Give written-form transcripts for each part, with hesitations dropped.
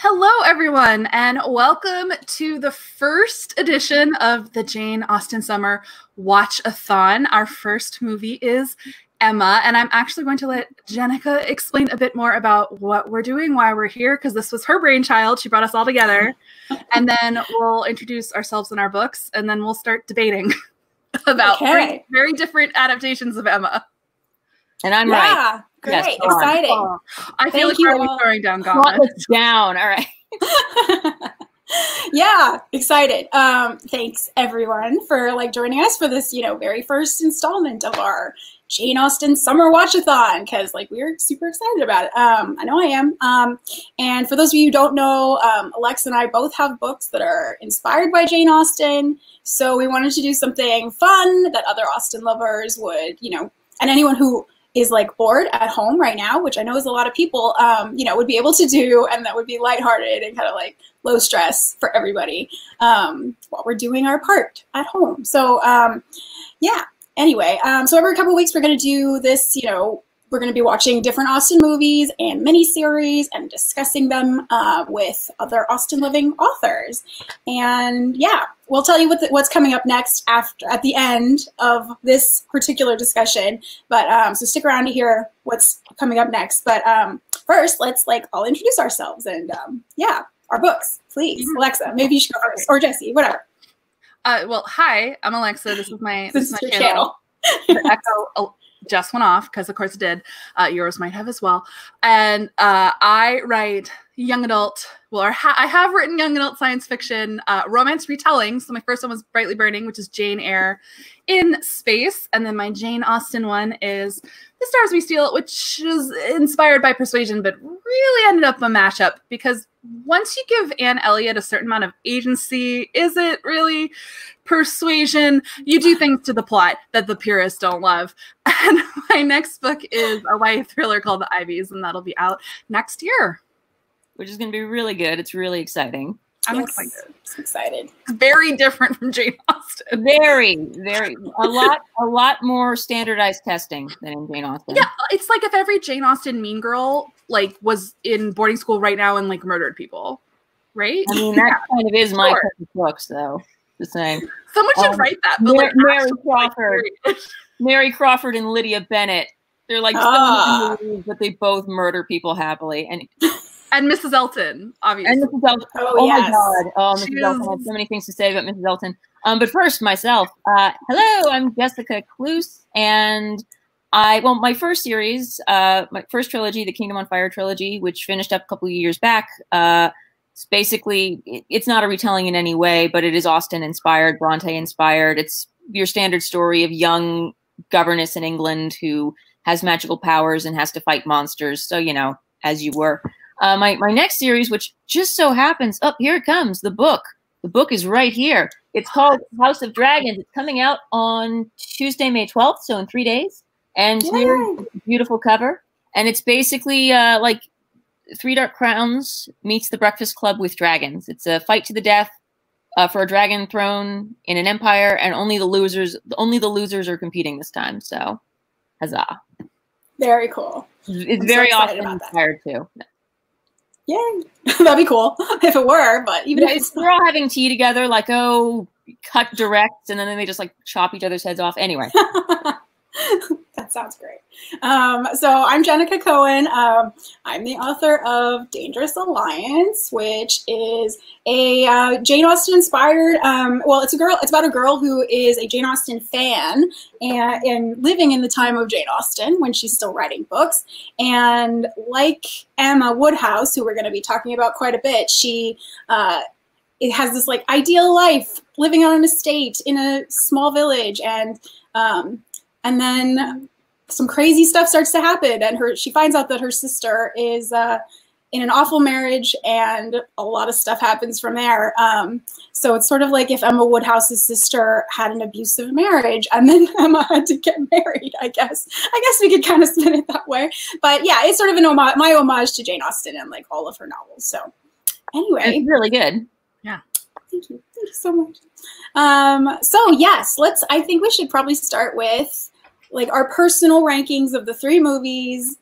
Hello, everyone, and welcome to the first edition of the Jane Austen Summer Watch-a-thon. Our first movie is Emma, and I'm actually going to let Jennieke explain a bit more about what we're doing, why we're here, because this was her brainchild. She brought us all together, and then we'll introduce ourselves and our books, and then we'll start debating about very different adaptations of Emma. And I'm right. Great, yes, exciting. Oh, I feel like you're throwing down gauntlets. Down, all right. Yeah, excited. Thanks everyone for joining us for this, very first installment of our Jane Austen Summer Watch-a-thon, because we're super excited about it. I know I am. And for those of you who don't know, Alexa and I both have books that are inspired by Jane Austen. So we wanted to do something fun that other Austen lovers would, and anyone who is bored at home right now, which I know is a lot of people, would be able to do, and that would be lighthearted and kind of low stress for everybody while we're doing our part at home. So yeah, anyway, so every couple of weeks we're gonna do this, we're gonna be watching different Austen movies and miniseries and discussing them with other Austen loving authors. And yeah, we'll tell you what's coming up next at the end of this particular discussion. But so stick around to hear what's coming up next. But first, let's all introduce ourselves and yeah, our books, please. Mm-hmm. Alexa, maybe you should go first, or Jesse, whatever. Well, hi, I'm Alexa. This is my, this is my channel. The echo just went off because, of course, it did. Yours might have as well. And I write young adult. Well, I have written young adult science fiction, romance retellings. So my first one was Brightly Burning, which is Jane Eyre in space, and then my Jane Austen one is The Stars We Steal, which is inspired by Persuasion, but really ended up a mashup because once you give Anne Elliot a certain amount of agency, is it really Persuasion? You do things to the plot that the purists don't love. And my next book is a YA thriller called The Ivies, and that'll be out next year, which is going to be really good. It's really exciting. I'm excited. I'm excited. Very different from Jane Austen. Very, very. A lot more standardized testing than in Jane Austen. Yeah, it's like if every Jane Austen mean girl was in boarding school right now and murdered people, right? I mean, that kind of is my perfect book, though. Just saying. Someone should write that. But Mary Crawford, Mary Crawford, and Lydia Bennett. They're but they both murder people happily and. And Mrs. Elton, obviously. And Mrs. Elton. Oh yes. My God. Oh, Mrs. Elton. I have so many things to say about Mrs. Elton. But first, myself. Hello, I'm Jessica Cluse, and my first series, my first trilogy, the Kingdom on Fire trilogy, which finished up a couple of years back. It's basically, it's not a retelling in any way, but it is Austen inspired, Bronte inspired. It's your standard story of young governess in England who has magical powers and has to fight monsters. So, as you were. My next series, which just so happens, here it comes, the book. The book is right here. It's called House of Dragons. It's coming out on Tuesday, May 12th, so in 3 days. And it's a beautiful cover. And it's basically like Three Dark Crowns meets The Breakfast Club with dragons. It's a fight to the death for a dragon throne in an empire, and only the losers are competing this time. So, huzzah! Very cool. It's very Austen inspired too. Yay. That'd be cool if it were, but even if it's we're all having tea together, cut direct, and then they just chop each other's heads off. Anyway. That sounds great. So I'm Jennieke Cohen. I'm the author of Dangerous Alliance, which is a Jane Austen inspired, it's about a girl who is a Jane Austen fan and living in the time of Jane Austen when she's still writing books. And like Emma Woodhouse, who we're going to be talking about quite a bit, she has this ideal life living on an estate in a small village, and then some crazy stuff starts to happen, and she finds out that her sister is in an awful marriage, and a lot of stuff happens from there. So it's sort of like if Emma Woodhouse's sister had an abusive marriage, and then Emma had to get married, I guess. I guess we could kind of spin it that way. But yeah, it's sort of my homage to Jane Austen and all of her novels. So anyway. It's really good. Yeah. Thank you. Thank you so much. So yes, I think we should probably start with our personal rankings of the three movies,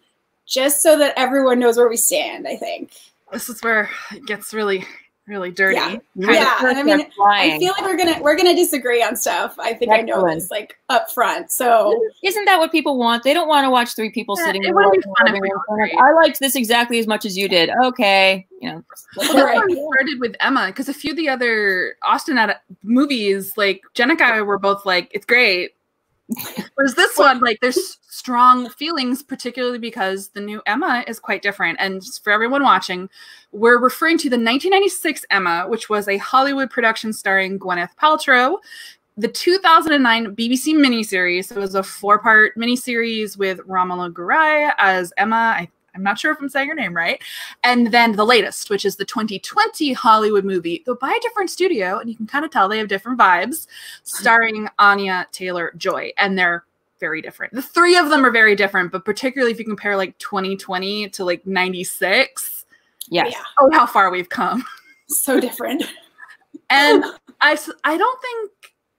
just so that everyone knows where we stand, I think. This is where it gets really dirty. Yeah, and I mean, I feel like we're gonna disagree on stuff. I think Excellent. I know this like up front. So isn't that what people want? They don't want to watch three people sitting. It would be fun if we were. I liked this exactly as much as you did. Okay, you know. We started with Emma because a few of the other Austen movies, like Jen and I, were both like, it's great. Whereas this one, like, there's strong feelings, particularly because the new Emma is quite different. And just for everyone watching, we're referring to the 1996 Emma, which was a Hollywood production starring Gwyneth Paltrow, the 2009 BBC miniseries. It was a four-part miniseries with Romola Garai as Emma. I'm not sure if I'm saying her name right. And then the latest, which is the 2020 Hollywood movie, though by a different studio, and you can kind of tell they have different vibes, starring Anya Taylor-Joy. And they're very different. The three of them are very different, but particularly if you compare like 2020 to like 96. Yes. Yeah. Oh, how far we've come. So different. And I don't think,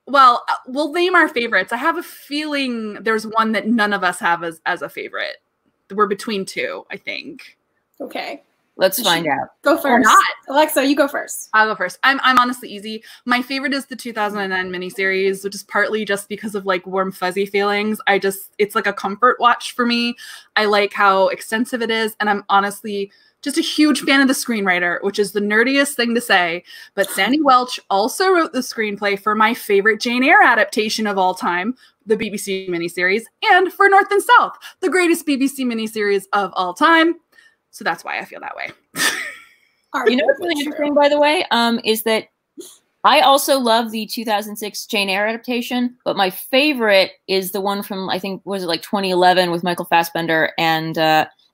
well, we'll name our favorites. I have a feeling there's one that none of us have as a favorite. We're between two, I think. Okay. Let's find out. Go first. Or not. Alexa, you go first. I'll go first. I'm honestly easy. My favorite is the 2009 miniseries, which is partly just because of like warm fuzzy feelings. It's like a comfort watch for me. I like how extensive it is. And I'm honestly just a huge fan of the screenwriter, which is the nerdiest thing to say. But Sandy Welch also wrote the screenplay for my favorite Jane Eyre adaptation of all time, the BBC miniseries, and for North and South, the greatest BBC miniseries of all time. So that's why I feel that way. You know what's really interesting, by the way, is that I also love the 2006 Jane Eyre adaptation, but my favorite is the one from, I think, was it like 2011 with Michael Fassbender, and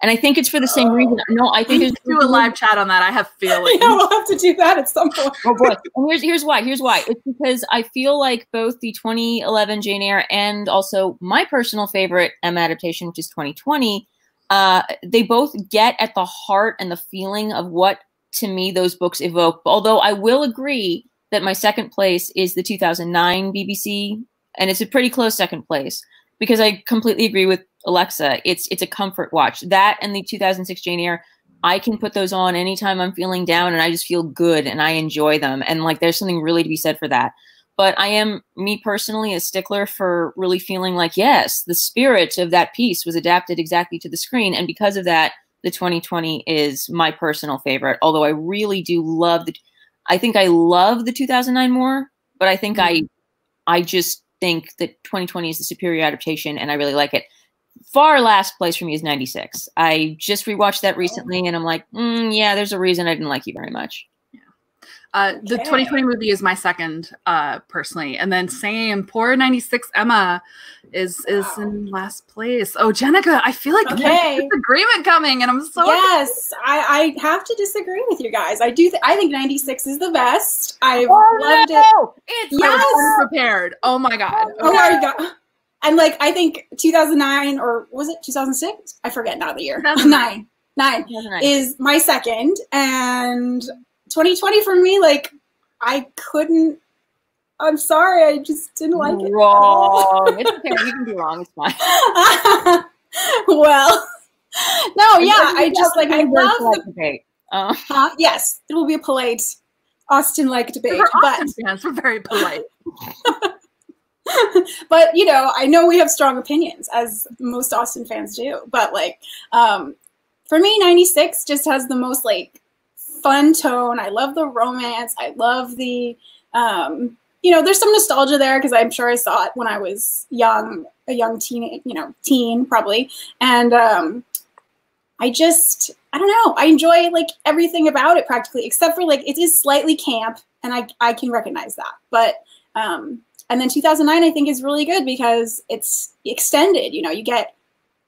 I think it's for the same reason. No, I think it's do a live chat on that. I have feelings. Yeah, we'll have to do that at some point. Oh boy! And here's why. Here's why. It's because I feel like both the 2011 Jane Eyre and also my personal favorite Emma adaptation, which is 2020, they both get at the heart and the feeling of what to me those books evoke. Although I will agree that my second place is the 2009 BBC, and it's a pretty close second place because I completely agree with Alexa, it's a comfort watch. That and the 2006 Jane Eyre, I can put those on anytime I'm feeling down and I just feel good and I enjoy them. And like, there's something really to be said for that. But I am, me personally, a stickler for really feeling like, yes, the spirit of that piece was adapted exactly to the screen. And because of that, the 2020 is my personal favorite. Although I really do love the, I think I love the 2009 more, but I think I just think that 2020 is the superior adaptation and I really like it. Far last place for me is 96. I just rewatched that recently, and I'm like, yeah, there's a reason I didn't like you very much. Yeah. The 2020 movie is my second, personally. And then same, poor 96 Emma is in last place. Oh, Jennieke, I feel like there's disagreement coming, and I'm so Yes, I have to disagree with you guys. I think 96 is the best. I loved it. It's yes. Prepared. Oh, my God. Okay. Oh, my God. And like, I think 2009 or was it 2006? I forget now the year. 2009. 2009 is my second. And 2020 for me, like, I couldn't, I'm sorry. I just didn't like it. Wrong. It's okay. You can be wrong. It's fine. Well, no, yeah. I just like, I love the debate. Yes, it will be a polite Austen-like debate. We're very polite. But, you know, I know we have strong opinions, as most Austen fans do. But, like, for me, 96 just has the most, like, fun tone. I love the romance. I love the, you know, there's some nostalgia there because I'm sure I saw it when I was young, a young teen, you know, probably. And I don't know. I enjoy, like, everything about it practically, except for, like, it is slightly camp, and I can recognize that. But, and then 2009, I think, is really good because it's extended. You know, you get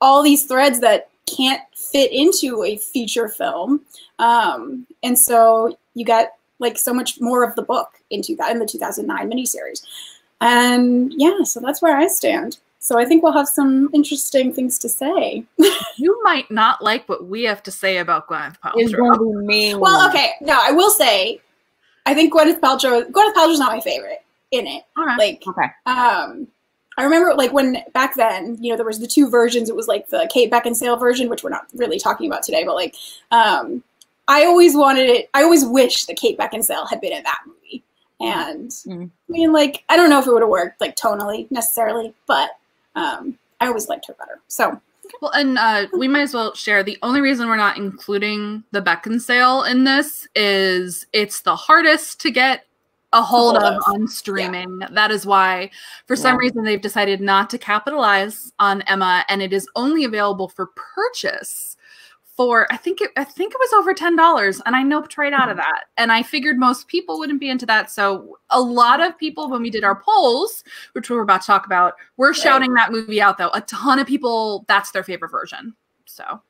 all these threads that can't fit into a feature film. And so you got, like, so much more of the book in the 2009 miniseries. And, yeah, so that's where I stand. So I think we'll have some interesting things to say. You might not like what we have to say about Gwyneth Paltrow. Well, okay. No, I will say I think Gwyneth Paltrow's not my favorite. In it. Right. Like, okay. I remember, like, when back then, you know, there was the two versions. It was like the Kate Beckinsale version, which we're not really talking about today, but like, I always wanted it. I always wish that Kate Beckinsale had been in that movie. And I mean, like, I don't know if it would have worked, like, tonally necessarily, but I always liked her better. So. Well, and we might as well share, the only reason we're not including the Beckinsale in this is it's the hardest to get a hold of on streaming. Yeah. That is why, for some reason, they've decided not to capitalize on Emma, and it is only available for purchase for, I think it was over $10, and I noped right out of that. And I figured most people wouldn't be into that. So a lot of people, when we did our polls, which we're about to talk about, were shouting that movie out, though. A ton of people, that's their favorite version. So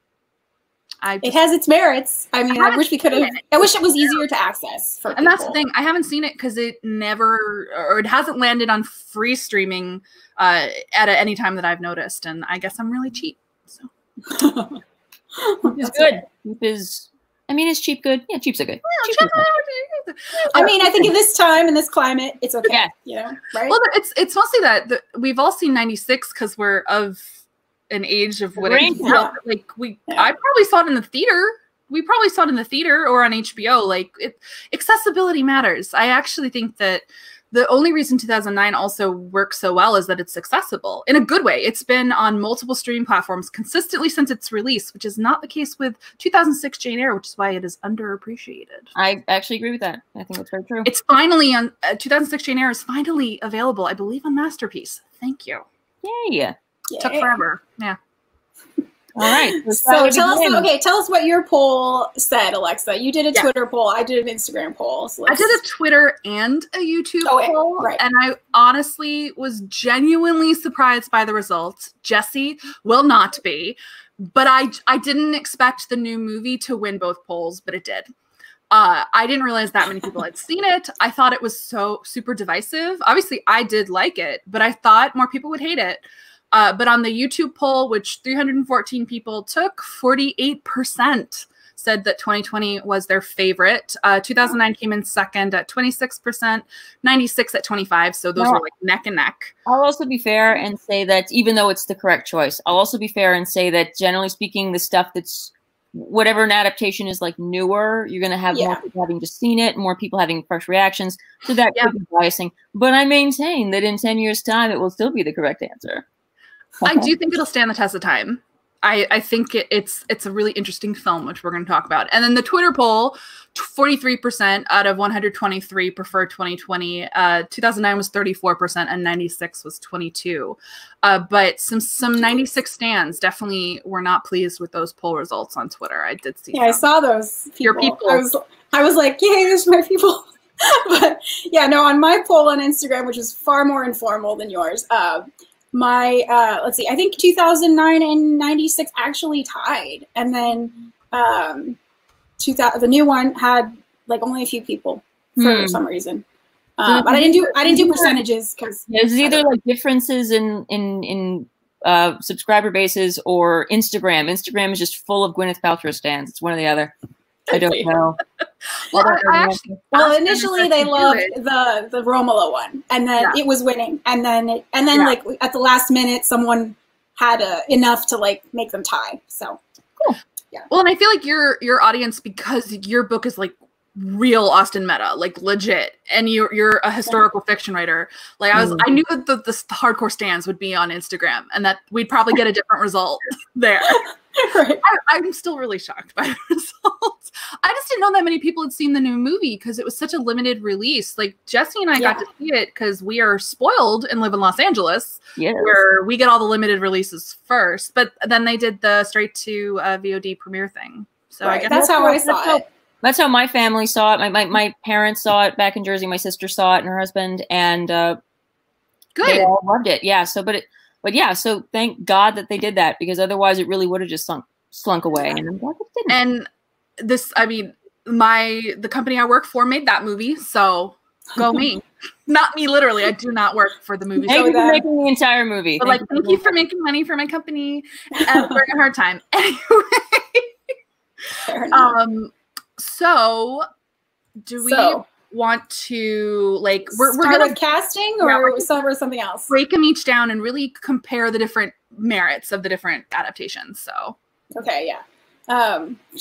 it has its merits. I mean, I wish we could have, I wish it was easier to access for people. And that's the thing. I haven't seen it because it never, or it hasn't landed on free streaming at any time that I've noticed. And I guess I'm really cheap. So. It's good. I mean, is cheap good? Yeah, cheap's are good. Well, cheap good. I mean, I think in this time, in this climate, it's okay. Yeah. You know, right? Well, it's mostly that we've all seen 96 because we're of an age of what it is. Yeah. Like, I probably saw it in the theater. We probably saw it in the theater or on HBO. Like, accessibility matters. I actually think that the only reason 2009 also works so well is that it's accessible in a good way. It's been on multiple streaming platforms consistently since its release, which is not the case with 2006 Jane Eyre, which is why it is underappreciated. I actually agree with that. I think that's very true. It's finally on 2006 Jane Eyre is finally available, I believe, on Masterpiece. Thank you. Yay. Yay. Took forever. Yeah. All right. So tell us what your poll said, Alexa. You did a Twitter poll. I did an Instagram poll. So I did a Twitter and a YouTube poll. Right. And I honestly was genuinely surprised by the results. Jesse will not be. But I didn't expect the new movie to win both polls, but it did. I didn't realize that many people had seen it. I thought it was so super divisive. Obviously, I did like it, but I thought more people would hate it. But on the YouTube poll, which 314 people took, 48% said that 2020 was their favorite. 2009 came in second at 26%, 96 at 25. So those were like neck and neck. I'll also be fair and say that even though it's the correct choice, I'll also be fair and say that generally speaking, the stuff that's whatever an adaptation is like newer, you're going to have more people having just seen it, more people having fresh reactions. So that could be biasing. But I maintain that in 10 years' time, it will still be the correct answer. I do think it'll stand the test of time. I think it's a really interesting film, which we're going to talk about. And then the Twitter poll, 43% out of 123 preferred 2020. 2009 was 34% and 96 was 22. But some 96 stands definitely were not pleased with those poll results on Twitter. I did see. Yeah, them. I saw those. People. Your people. I was like, yay, there's my people. But yeah, no, on my poll on Instagram, which is far more informal than yours. My, let's see, I think 2009 and 96 actually tied. And then the new one had like only a few people for some reason. But I didn't do percentages because it was either like differences in subscriber bases or Instagram. Instagram is just full of Gwyneth Paltrow stands. It's one or the other. I don't know. Well, initially they loved the Romola one, and then it was winning, and then like at the last minute, someone had enough to like make them tie. So cool. Yeah. Well, and I feel like your audience, because your book is like real Austen meta, like legit, and you're a historical fiction writer. Like I knew that the hardcore stands would be on Instagram, and that we'd probably get a different result there. Right. I'm still really shocked by the results. I just didn't know that many people had seen the new movie because it was such a limited release. Like Jesse and I got to see it because we are spoiled and live in Los Angeles, where we get all the limited releases first. But then they did the straight to VOD premiere thing. So I guess that's how I saw it. That's how my family saw it. My parents saw it back in Jersey. My sister saw it and her husband, and they all loved it. Yeah. So, so thank God that they did that, because otherwise it really would have just slunk away. And I'm glad it didn't. And this, I mean, the company I work for made that movie, so go me. Not me, literally. I do not work for the movie. Thank you for making the entire movie. But thank you for making money for my company and for a hard time. Anyway. So do we want to like we're gonna with casting or something else? Break them each down and really compare the different merits of the different adaptations. So okay, yeah.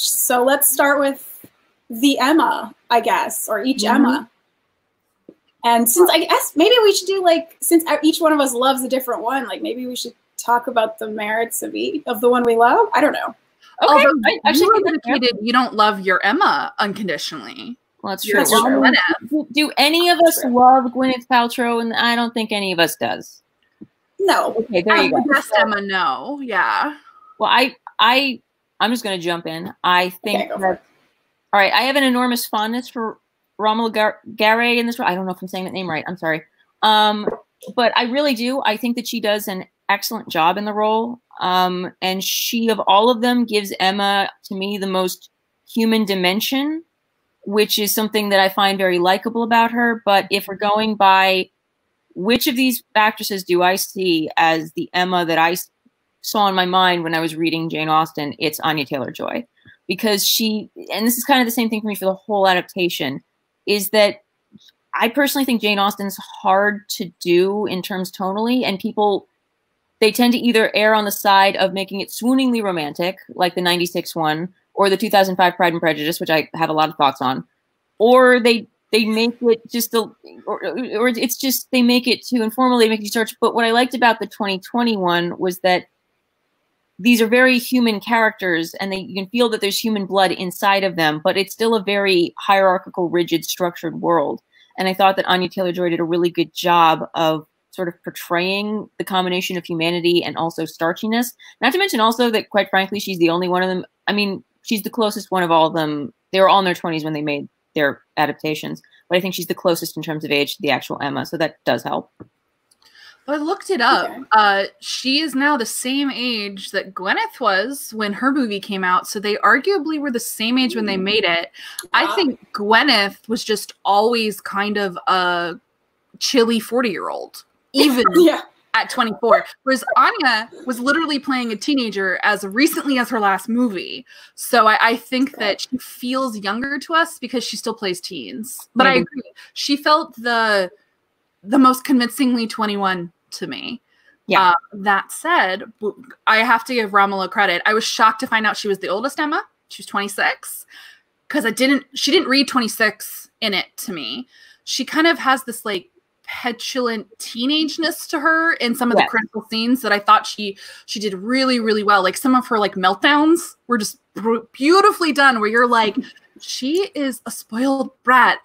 So let's start with the Emma, I guess, or each Emma. And since I guess maybe we should do like, since each one of us loves a different one, like maybe we should talk about the merits of the one we love. I don't know. Okay. You don't love your Emma unconditionally. Well, that's true. Do any of us love Gwyneth Paltrow? And I don't think any of us does. No. Okay, there you go. Best Emma, no. Yeah. Well, I'm just going to jump in. I think that, all right, I have an enormous fondness for Romola Garai in this role. I don't know if I'm saying that name right. I'm sorry. But I really do. I think that she does an excellent job in the role. And she, of all of them, gives Emma, to me, the most human dimension, which is something that I find very likable about her. But if we're going by which of these actresses do I see as the Emma that I saw in my mind when I was reading Jane Austen, it's Anya Taylor-Joy. Because she, and this is kind of the same thing for me for the whole adaptation, is that I personally think Jane Austen's hard to do in terms tonally, and people, they tend to either err on the side of making it swooningly romantic, like the 96 one, or the 2005 Pride and Prejudice, which I have a lot of thoughts on, or they make it just, or it's just, they make it too informal, they make you search. But what I liked about the 2020 one was that these are very human characters, and you can feel that there's human blood inside of them, but it's still a very hierarchical, rigid, structured world. And I thought that Anya Taylor-Joy did a really good job of sort of portraying the combination of humanity and also starchiness. Not to mention also that, quite frankly, she's the only one of them. I mean, she's the closest one of all of them. They were all in their 20s when they made their adaptations, but I think she's the closest in terms of age to the actual Emma, so that does help. But I looked it up. Okay. She is now the same age that Gwyneth was when her movie came out, so they arguably were the same age when they made it. Wow. I think Gwyneth was just always kind of a chilly 40-year-old, even at 24, whereas Anya was literally playing a teenager as recently as her last movie. So I think that she feels younger to us because she still plays teens. But I agree. She felt the most convincingly 21 to me. Yeah. That said, I have to give Romola credit. I was shocked to find out she was the oldest Emma. She was 26 because she didn't read 26 in it to me. She kind of has this like petulant teenageness to her in some of the critical scenes that I thought she did really, really well. Like some of her like meltdowns were just beautifully done, where you're like, she is a spoiled brat,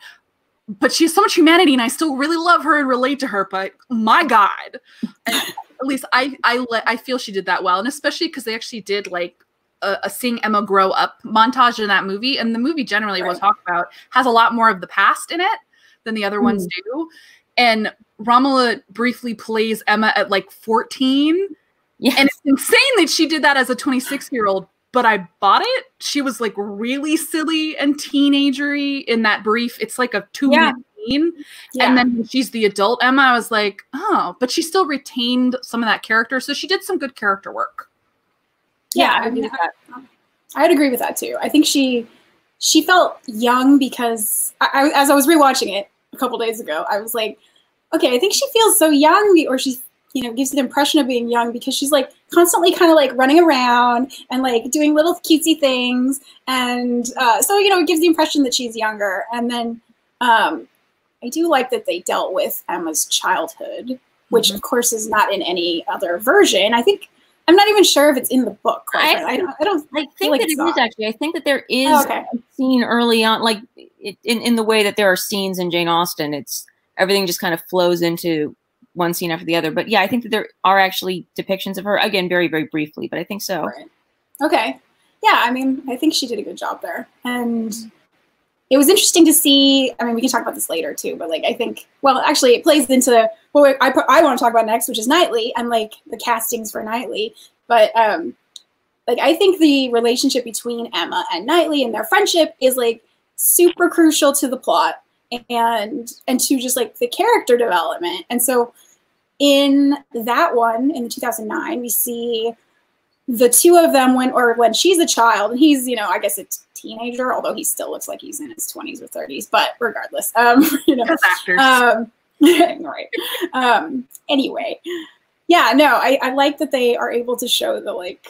but she has so much humanity and I still really love her and relate to her, but my God. And at least I feel she did that well. And especially because they actually did like a seeing Emma grow up montage in that movie. And the movie generally we'll talk about has a lot more of the past in it than the other ones do. And Romola briefly plays Emma at like 14. Yes. And it's insane that she did that as a 26-year-old, but I bought it. She was like really silly and teenagery in that brief. It's like a 2-minute scene. Yeah. And then when she's the adult Emma, I was like, oh, but she still retained some of that character. So she did some good character work. Yeah, I mean, I'd agree with that too. I think she felt young because as I was rewatching it a couple days ago, I was like, okay, I think she feels so young, or she's, you know, gives the impression of being young because she's like constantly kind of like running around and like doing little cutesy things. And so, you know, it gives the impression that she's younger. And then I do like that they dealt with Emma's childhood, which of course is not in any other version. I think, I'm not even sure if it's in the book. I think it is actually. I think that there is a scene early on, like in the way that there are scenes in Jane Austen, it's everything just kind of flows into one scene after the other. But yeah, I think that there are actually depictions of her, again, very, very briefly, but I think so. Right. Okay. Yeah, I mean, I think she did a good job there. And it was interesting to see, I mean, we can talk about this later too, but like, I think, well, actually it plays into what I want to talk about next, which is Knightley and like the castings for Knightley. But like, I think the relationship between Emma and Knightley and their friendship is like super crucial to the plot and to just like the character development. And so in that one, in 2009, we see the two of them when she's a child and he's, you know, I guess a teenager, although he still looks like he's in his 20s or 30s, but regardless, you know, anyway, yeah, no, I like that they are able to show the, like,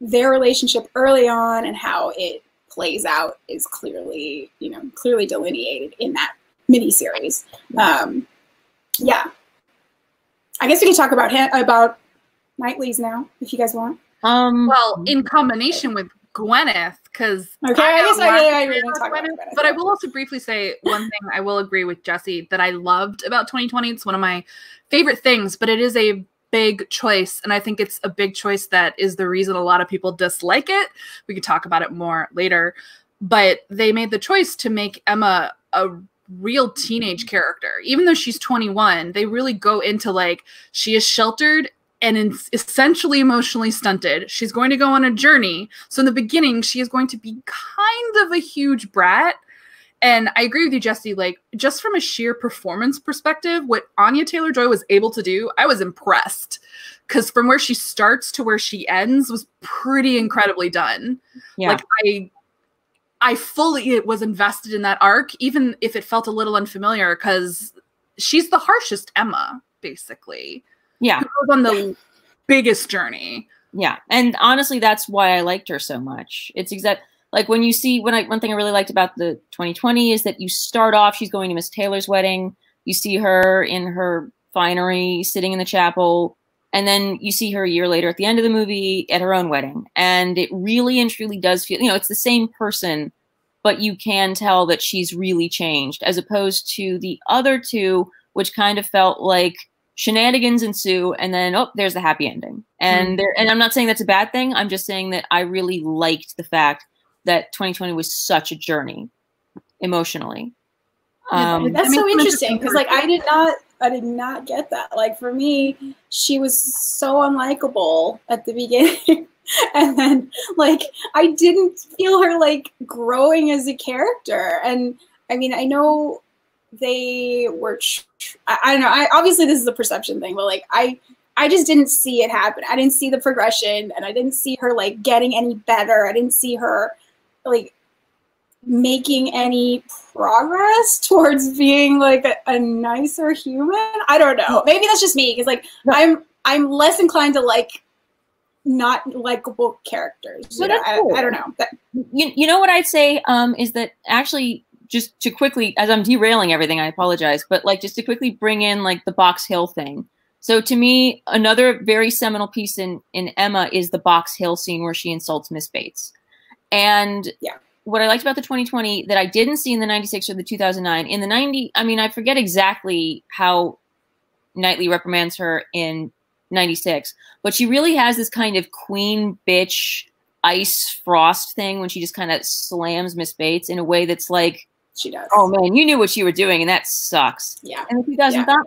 their relationship early on and how it plays out is clearly, you know, clearly delineated in that miniseries. Yeah. I guess we can talk about Knightley's now, if you guys want. Well, in combination with Gwyneth, because okay, I guess I really talk about Gwyneth, but I will also briefly say one thing. I will agree with Jesse that I loved about 2020. It's one of my favorite things, but it is a big choice, and I think it's a big choice that is the reason a lot of people dislike it. We could talk about it more later, but they made the choice to make Emma a real teenage character, even though she's 21. They really go into like she is sheltered and essentially emotionally stunted. She's going to go on a journey. So in the beginning, she is going to be kind of a huge brat. And I agree with you, Jesse, like just from a sheer performance perspective, what Anya Taylor-Joy was able to do, I was impressed. Because from where she starts to where she ends was pretty incredibly done. Yeah. Like I fully was invested in that arc, even if it felt a little unfamiliar, because she's the harshest Emma, basically. Yeah. She goes on the biggest journey. Yeah. And honestly, that's why I liked her so much. It's exact, like when you see, one thing I really liked about the 2020 is that you start off, she's going to Miss Taylor's wedding. You see her in her finery, sitting in the chapel. And then you see her a year later at the end of the movie at her own wedding. And it really and truly does feel, you know, it's the same person, but you can tell that she's really changed, as opposed to the other two, which kind of felt like shenanigans ensue, and then, oh, there's the happy ending. And there, and I'm not saying that's a bad thing. I'm just saying that I really liked the fact that 2020 was such a journey emotionally. That's so interesting, because like I did not get that. Like for me, she was so unlikable at the beginning. And then like I didn't feel her like growing as a character. And I mean, I know they were, I don't know, obviously this is a perception thing, but like I just didn't see it happen. I didn't see the progression, and I didn't see her like getting any better. I didn't see her like making any progress towards being like a nicer human. I don't know, maybe that's just me, because like I'm less inclined to like not likable characters. Cool. I don't know, but you know what I'd say is that actually, just to quickly, as I'm derailing everything, I apologize, but like just to quickly bring in like the Box Hill thing. So to me, another very seminal piece in Emma is the Box Hill scene where she insults Miss Bates. And yeah, what I liked about the 2020 that I didn't see in the 96 or the 2009, in the 90, I mean, I forget exactly how Knightley reprimands her in 96, but she really has this kind of queen bitch ice frost thing when she just kind of slams Miss Bates in a way that's like, she does. Oh man, you knew what you were doing, and that sucks. Yeah. And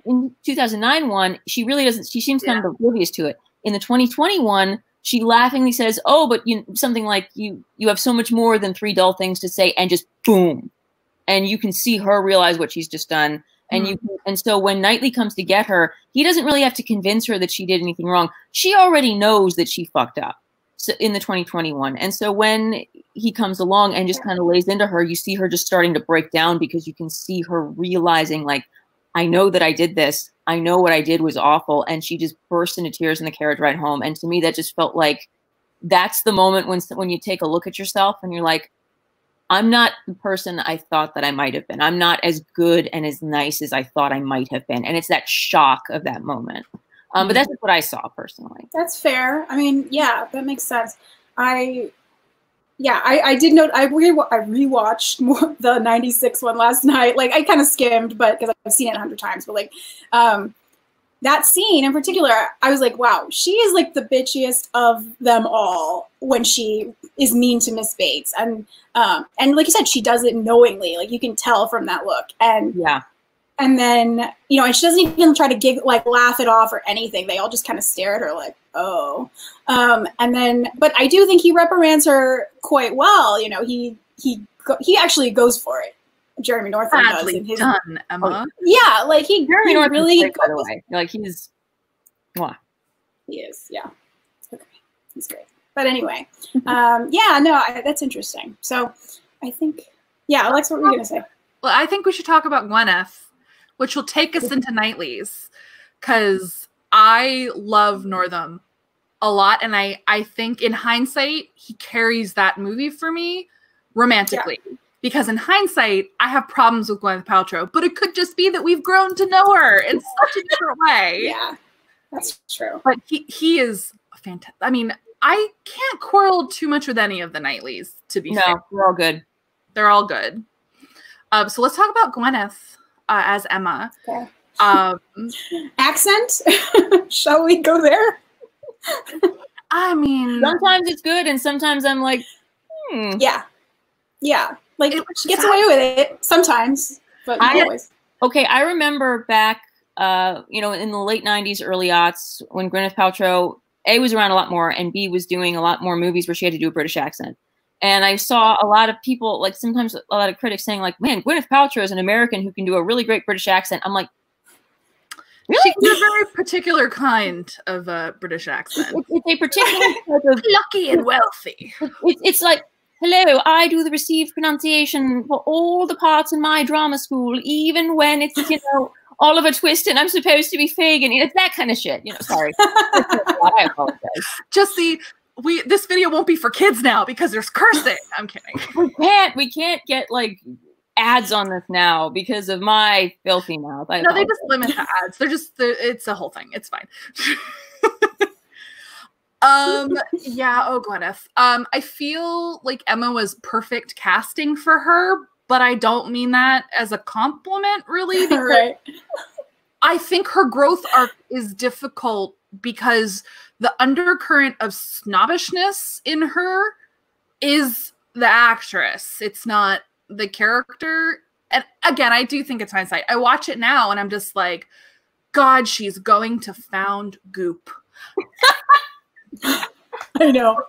in 2009 one, she really doesn't. She seems kind of oblivious to it. In the 2021, she laughingly says, "Oh, but you something like you have so much more than three dull things to say," and just boom, and you can see her realize what she's just done. And so when Knightley comes to get her, he doesn't really have to convince her that she did anything wrong. She already knows that she fucked up. So in the 2021, and so when he comes along and just kind of lays into her, you see her just starting to break down, because you can see her realizing like, I know that I did this. I know what I did was awful. And she just bursts into tears in the carriage ride home. And to me, that just felt like that's the moment when you take a look at yourself and you're like, I'm not the person I thought that I might have been. I'm not as good and as nice as I thought I might have been. And it's that shock of that moment. But that's what I saw personally. That's fair. I mean, yeah, that makes sense. I did note, I rewatched more the 96 one last night. Like I kind of skimmed, but because I've seen it 100 times, but like that scene in particular, I was like, wow, she is like the bitchiest of them all when she is mean to Miss Bates. And like you said, she does it knowingly. Like you can tell from that look. And yeah. And then, you know, and she doesn't even try to laugh it off or anything. They all just kind of stare at her like, oh. And then, but I do think he reprimands her quite well. You know, he actually goes for it. Jeremy Northam does. In his, done, Emma. Yeah, like he really goes. By the way. Like he's, mwah. He is, yeah. Okay, he's great. But anyway, yeah, no, that's interesting. So I think, yeah, Alexa, what were you going to say? Well, I think we should talk about Gwyneth, which will take us into Knightley's, because I love Northam a lot. And I think in hindsight, he carries that movie for me romantically. Yeah. Because in hindsight, I have problems with Gwyneth Paltrow, but it could just be that we've grown to know her in such a different way. Yeah, that's true. But he is fantastic. I mean, I can't quarrel too much with any of the Knightleys, to be fair. No, they're all good. They're all good. So let's talk about Gwyneth as Emma. Okay. Accent? Shall we go there? I mean. Sometimes it's good, and sometimes I'm like, hmm. Yeah. Yeah. Like, she gets away with it sometimes, but not always. Okay, I remember back, you know, in the late 90s, early aughts, when Gwyneth Paltrow, A, was around a lot more, and B, was doing a lot more movies where she had to do a British accent. And I saw a lot of people, like, sometimes a lot of critics saying, like, man, Gwyneth Paltrow is an American who can do a really great British accent. I'm like, really? She's a very particular kind of British accent. It's a particular type of... Lucky and wealthy. It's like... Hello, I do the received pronunciation for all the parts in my drama school, even when it's, you know, Oliver Twist and I'm supposed to be Fagin. It's that kind of shit. You know, sorry. I apologize. Just see, this video won't be for kids now because there's cursing. I'm kidding. We can't get like ads on this now because of my filthy mouth. No, they just limit the ads. It's a whole thing. It's fine. Yeah, oh, Gwyneth. I feel like Emma was perfect casting for her, but I don't mean that as a compliment, really. Right. I think her growth arc is difficult because the undercurrent of snobbishness in her is the actress. It's not the character. And again, I do think it's hindsight. I watch it now and I'm just like, God, she's going to found Goop. I know.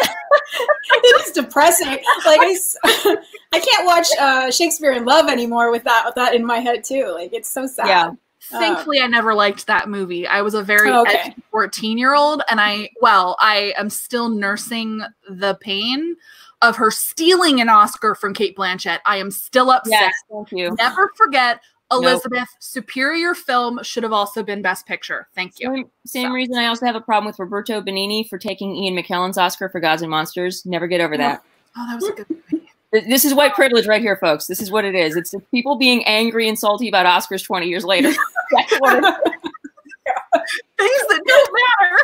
It is depressing. Like I can't watch Shakespeare in Love anymore with that in my head too. Like it's so sad. Yeah. Thankfully, I never liked that movie. I was a very edgy 14-year-old, and I am still nursing the pain of her stealing an Oscar from Cate Blanchett. I am still upset. Yes, thank you. Never forget. Elizabeth, nope. Superior film should have also been Best Picture. Thank you. Same reason I also have a problem with Roberto Benigni for taking Ian McKellen's Oscar for Gods and Monsters. Never get over that. Oh, that was a good movie. This is white privilege right here, folks. This is what it is. It's people being angry and salty about Oscars 20 years later. That's what it is. Things that don't matter.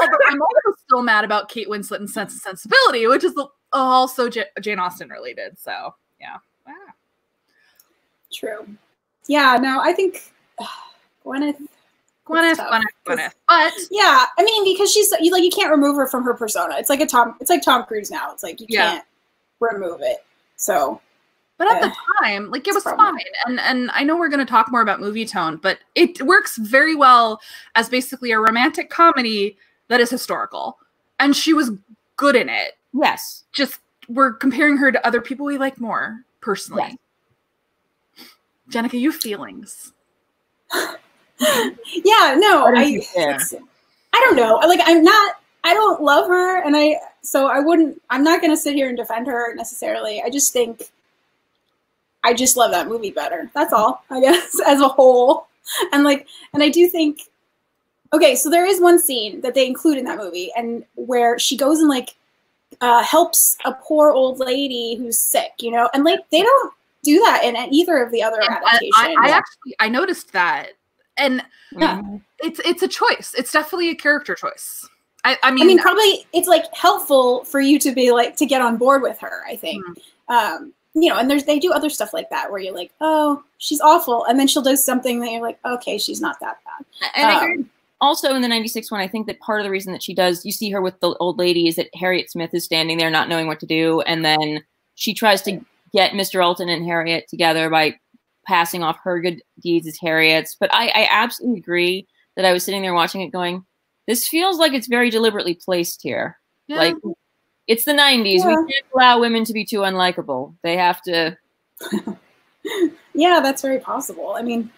Although I'm also still mad about Kate Winslet and Sense and Sensibility, which is also Jane Austen related. So, yeah. Wow. True. Yeah, no, I think Gwyneth. But yeah, I mean, because she's like, you can't remove her from her persona. It's like Tom Cruise now. It's like you can't remove it. So, but at the time, like it was fine. And I know we're going to talk more about movie tone, but it works very well as basically a romantic comedy that is historical, and she was good in it. Yes, just we're comparing her to other people we like more personally. Yes. Jennieke, you feelings? Yeah, no, I don't know. Like, I don't love her, and I'm not gonna sit here and defend her necessarily. I just think, I just love that movie better. That's all, I guess, as a whole. And like, and I do think, okay, so there is one scene that they include in that movie, and where she goes and like helps a poor old lady who's sick, you know, and like they don't do that in either of the other adaptations. I noticed that, and it's a choice. It's definitely a character choice. I mean, probably it's like helpful for you to be like to get on board with her. I think, you know, and they do other stuff like that where you're like, oh, she's awful, and then she'll do something that you're like, okay, she's not that bad. And I agree. Also in the 96 one, I think that part of the reason that she does, you see her with the old lady, is that Harriet Smith is standing there not knowing what to do, and then she tries to get Mr. Elton and Harriet together by passing off her good deeds as Harriet's. But I absolutely agree that I was sitting there watching it going, this feels like it's very deliberately placed here. Yeah. Like, it's the 90s. Yeah. We can't allow women to be too unlikable. They have to. Yeah, that's very possible. I mean,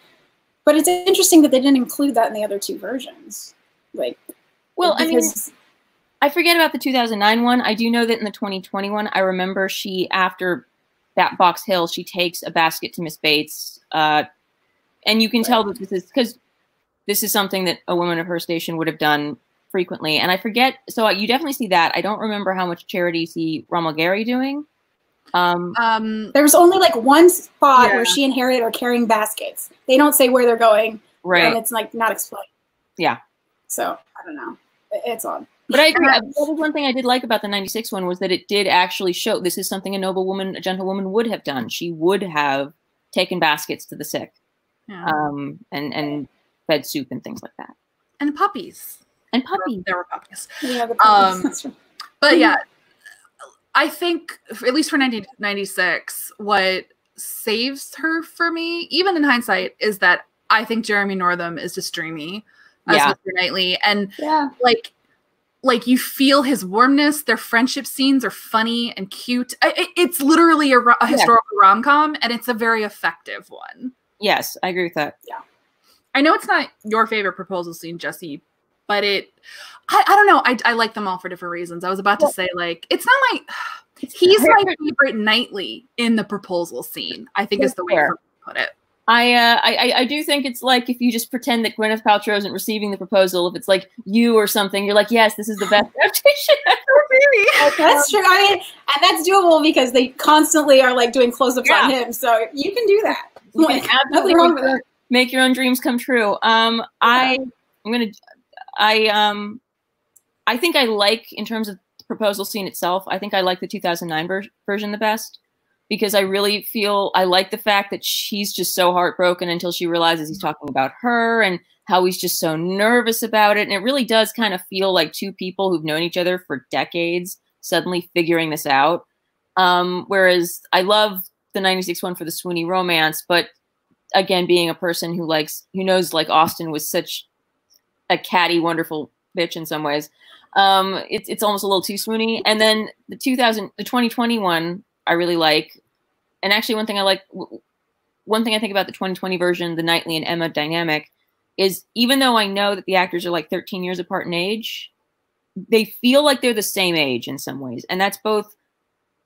but it's interesting that they didn't include that in the other two versions. Like, well, because I mean, I forget about the 2009 one. I do know that in the 2020 one, I remember she, after that Box Hill, she takes a basket to Miss Bates. And you can tell that this is, because this is something that a woman of her station would have done frequently. And I forget, so you definitely see that. I don't remember how much charity you see Romola Garai doing. There's only like one spot where she and Harriet are carrying baskets. They don't say where they're going. Right. And it's like not explained. Yeah. So I don't know. It's odd. But I agree. That was one thing I did like about the 96 one was that it did actually show this is something a noblewoman, a gentlewoman would have done. She would have taken baskets to the sick, and fed soup and things like that. And puppies. And puppies. There were puppies. Yeah, the puppies. That's right. But yeah, I think, at least for 1996, what saves her for me, even in hindsight, is that I think Jeremy Northam is just dreamy as Mr. Knightley. And like you feel his warmness. Their friendship scenes are funny and cute. It's literally a historical rom-com, and it's a very effective one. Yes, I agree with that. Yeah, I know it's not your favorite proposal scene, Jesse, but I don't know. I like them all for different reasons. I was about to say, like, it's not like he's my favorite Knightley in the proposal scene. I think is the way to put it. I do think it's like if you just pretend that Gwyneth Paltrow isn't receiving the proposal, if it's like you or something, you're like, yes, this is the best adaptation ever. That's true. I mean, and that's doable because they constantly are like doing close-ups on him, so you can do that. You can absolutely make your own dreams come true. I think I like, in terms of the proposal scene itself, I think I like the 2009 version the best. Because I really feel, I like the fact that she's just so heartbroken until she realizes he's talking about her and how he's just so nervous about it. And it really does kind of feel like two people who've known each other for decades suddenly figuring this out. Whereas I love the 96 one for the swoony romance, but again, being a person who likes, who knows like Austen was such a catty, wonderful bitch in some ways. It's almost a little too swoony. And then the 2020 one, I really like. And actually one thing I think about the 2020 version, the Knightley and Emma dynamic, is even though I know that the actors are like 13 years apart in age, they feel like they're the same age in some ways. And that's both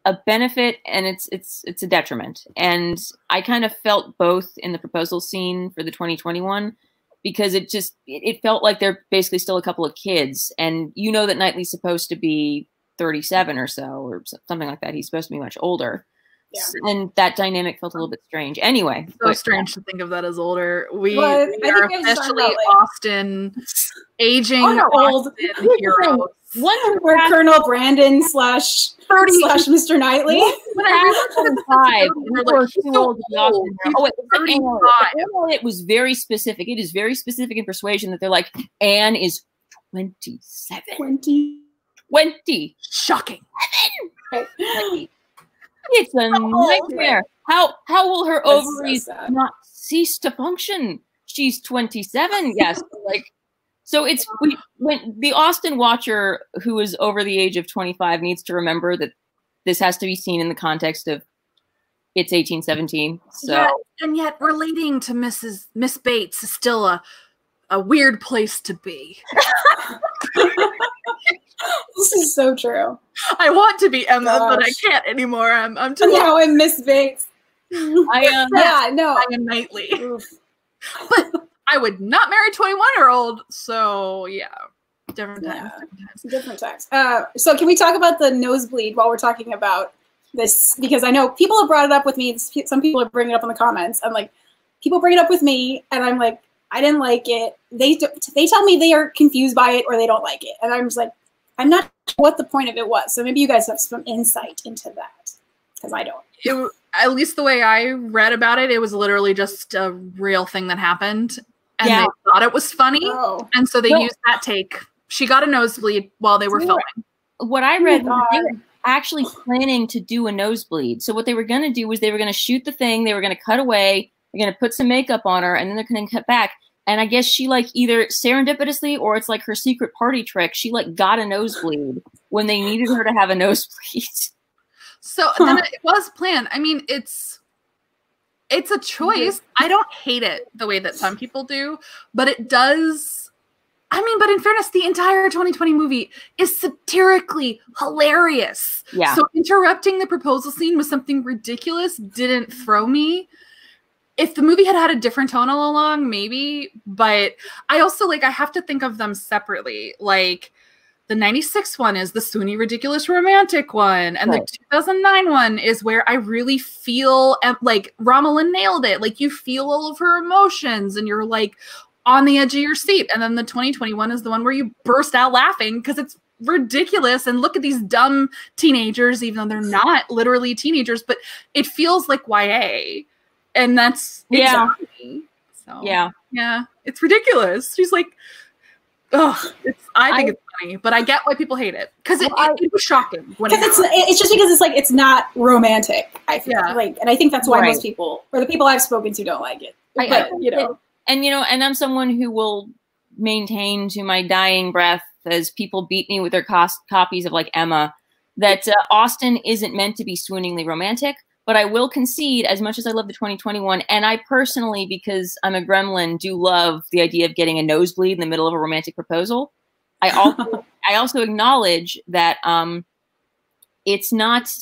a benefit and it's a detriment. And I kind of felt both in the proposal scene for the 2021 because it felt like they're basically still a couple of kids. And you know that Knightley's supposed to be 37 or so, or something like that. He's supposed to be much older. Yeah. And that dynamic felt a little bit strange. Anyway. So strange to think of that as older. We are officially Austen, aging old heroes. One where Colonel Brandon / Mr. Knightley. When I remember the vibe, we were like, too old to be Austen. Oh, wait, it was very specific. It is very specific in Persuasion that they're like, Anne is 27. 20. Shocking. It's a nightmare. How will her ovaries not cease to function? She's 27. Yes, like so. It's when the Austen watcher who is over the age of 25 needs to remember that this has to be seen in the context of it's 1817. So yeah, and yet relating to Miss Bates is still a weird place to be. This is so true. I want to be Emma, but I can't anymore. I'm too old. No, and Miss Bates. I am. Yeah, no. I am Knightley. Oof. But I would not marry a 21-year-old. So yeah, different times. Different times. So can we talk about the nosebleed while we're talking about this? Because I know people have brought it up with me. Some people are bringing it up in the comments. I'm like, people bring it up with me, and I'm like, I didn't like it. They tell me they are confused by it or they don't like it, and I'm just like, I'm not sure what the point of it was. So maybe you guys have some insight into that, because I don't. At least the way I read about it, it was literally just a real thing that happened, and they thought it was funny, and so they used that take. She got a nosebleed while they were filming. What I read, they were actually planning to do a nosebleed. So what they were going to do was they were going to shoot the thing, they were going to cut away, they're going to put some makeup on her, and then they're going to cut back. And I guess she, like, either serendipitously or it's like her secret party trick, she, like, got a nosebleed when they needed her to have a nosebleed. So then it was planned. I mean, it's a choice. I don't hate it the way that some people do, but it does. I mean, but in fairness, the entire 2020 movie is satirically hilarious. Yeah. So interrupting the proposal scene with something ridiculous didn't throw me. if the movie had had a different tone all along, maybe. But I also, like, I have to think of them separately. Like, the 96 one is the Sunni ridiculous romantic one. And right. The 2009 one is where I really feel, like, Romola nailed it. Like, you feel all of her emotions and you're, like, on the edge of your seat. And then the 2021 is the one where you burst out laughing because it's ridiculous. And look at these dumb teenagers, even though they're not literally teenagers, but it feels like YA. And that's, yeah. So, yeah, it's ridiculous. She's like, oh, I think it's funny, but I get why people hate it because it was shocking. It's just because it's like, it's not romantic. I feel like, and I think that's why most people, or the people I've spoken to, don't like it. And I'm someone who will maintain to my dying breath, as people beat me with their copies of like Emma, that Austen isn't meant to be swooningly romantic. But I will concede, as much as I love the 2021, and I personally, because I'm a gremlin, do love the idea of getting a nosebleed in the middle of a romantic proposal. I also acknowledge that it's not,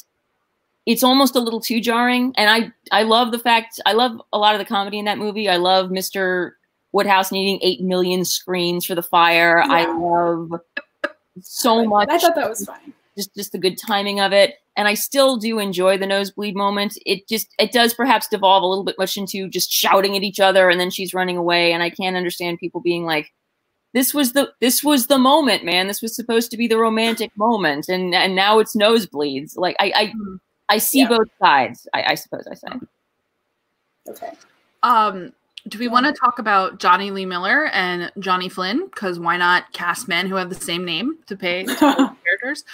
it's almost a little too jarring. And I love the fact, I love a lot of the comedy in that movie. I love Mr. Woodhouse needing 8 million screens for the fire. Yeah. I love so much. I thought that was fine. Just the good timing of it. And I still do enjoy the nosebleed moment. It does perhaps devolve a little bit much into just shouting at each other, and then she's running away. And I can't understand people being like, this was the moment, man. This was supposed to be the romantic moment. And now it's nosebleeds. Like I see both sides. I suppose I say. Okay. Do we want to talk about Johnny Lee Miller and Johnny Flynn? Because why not cast men who have the same name to pay to characters?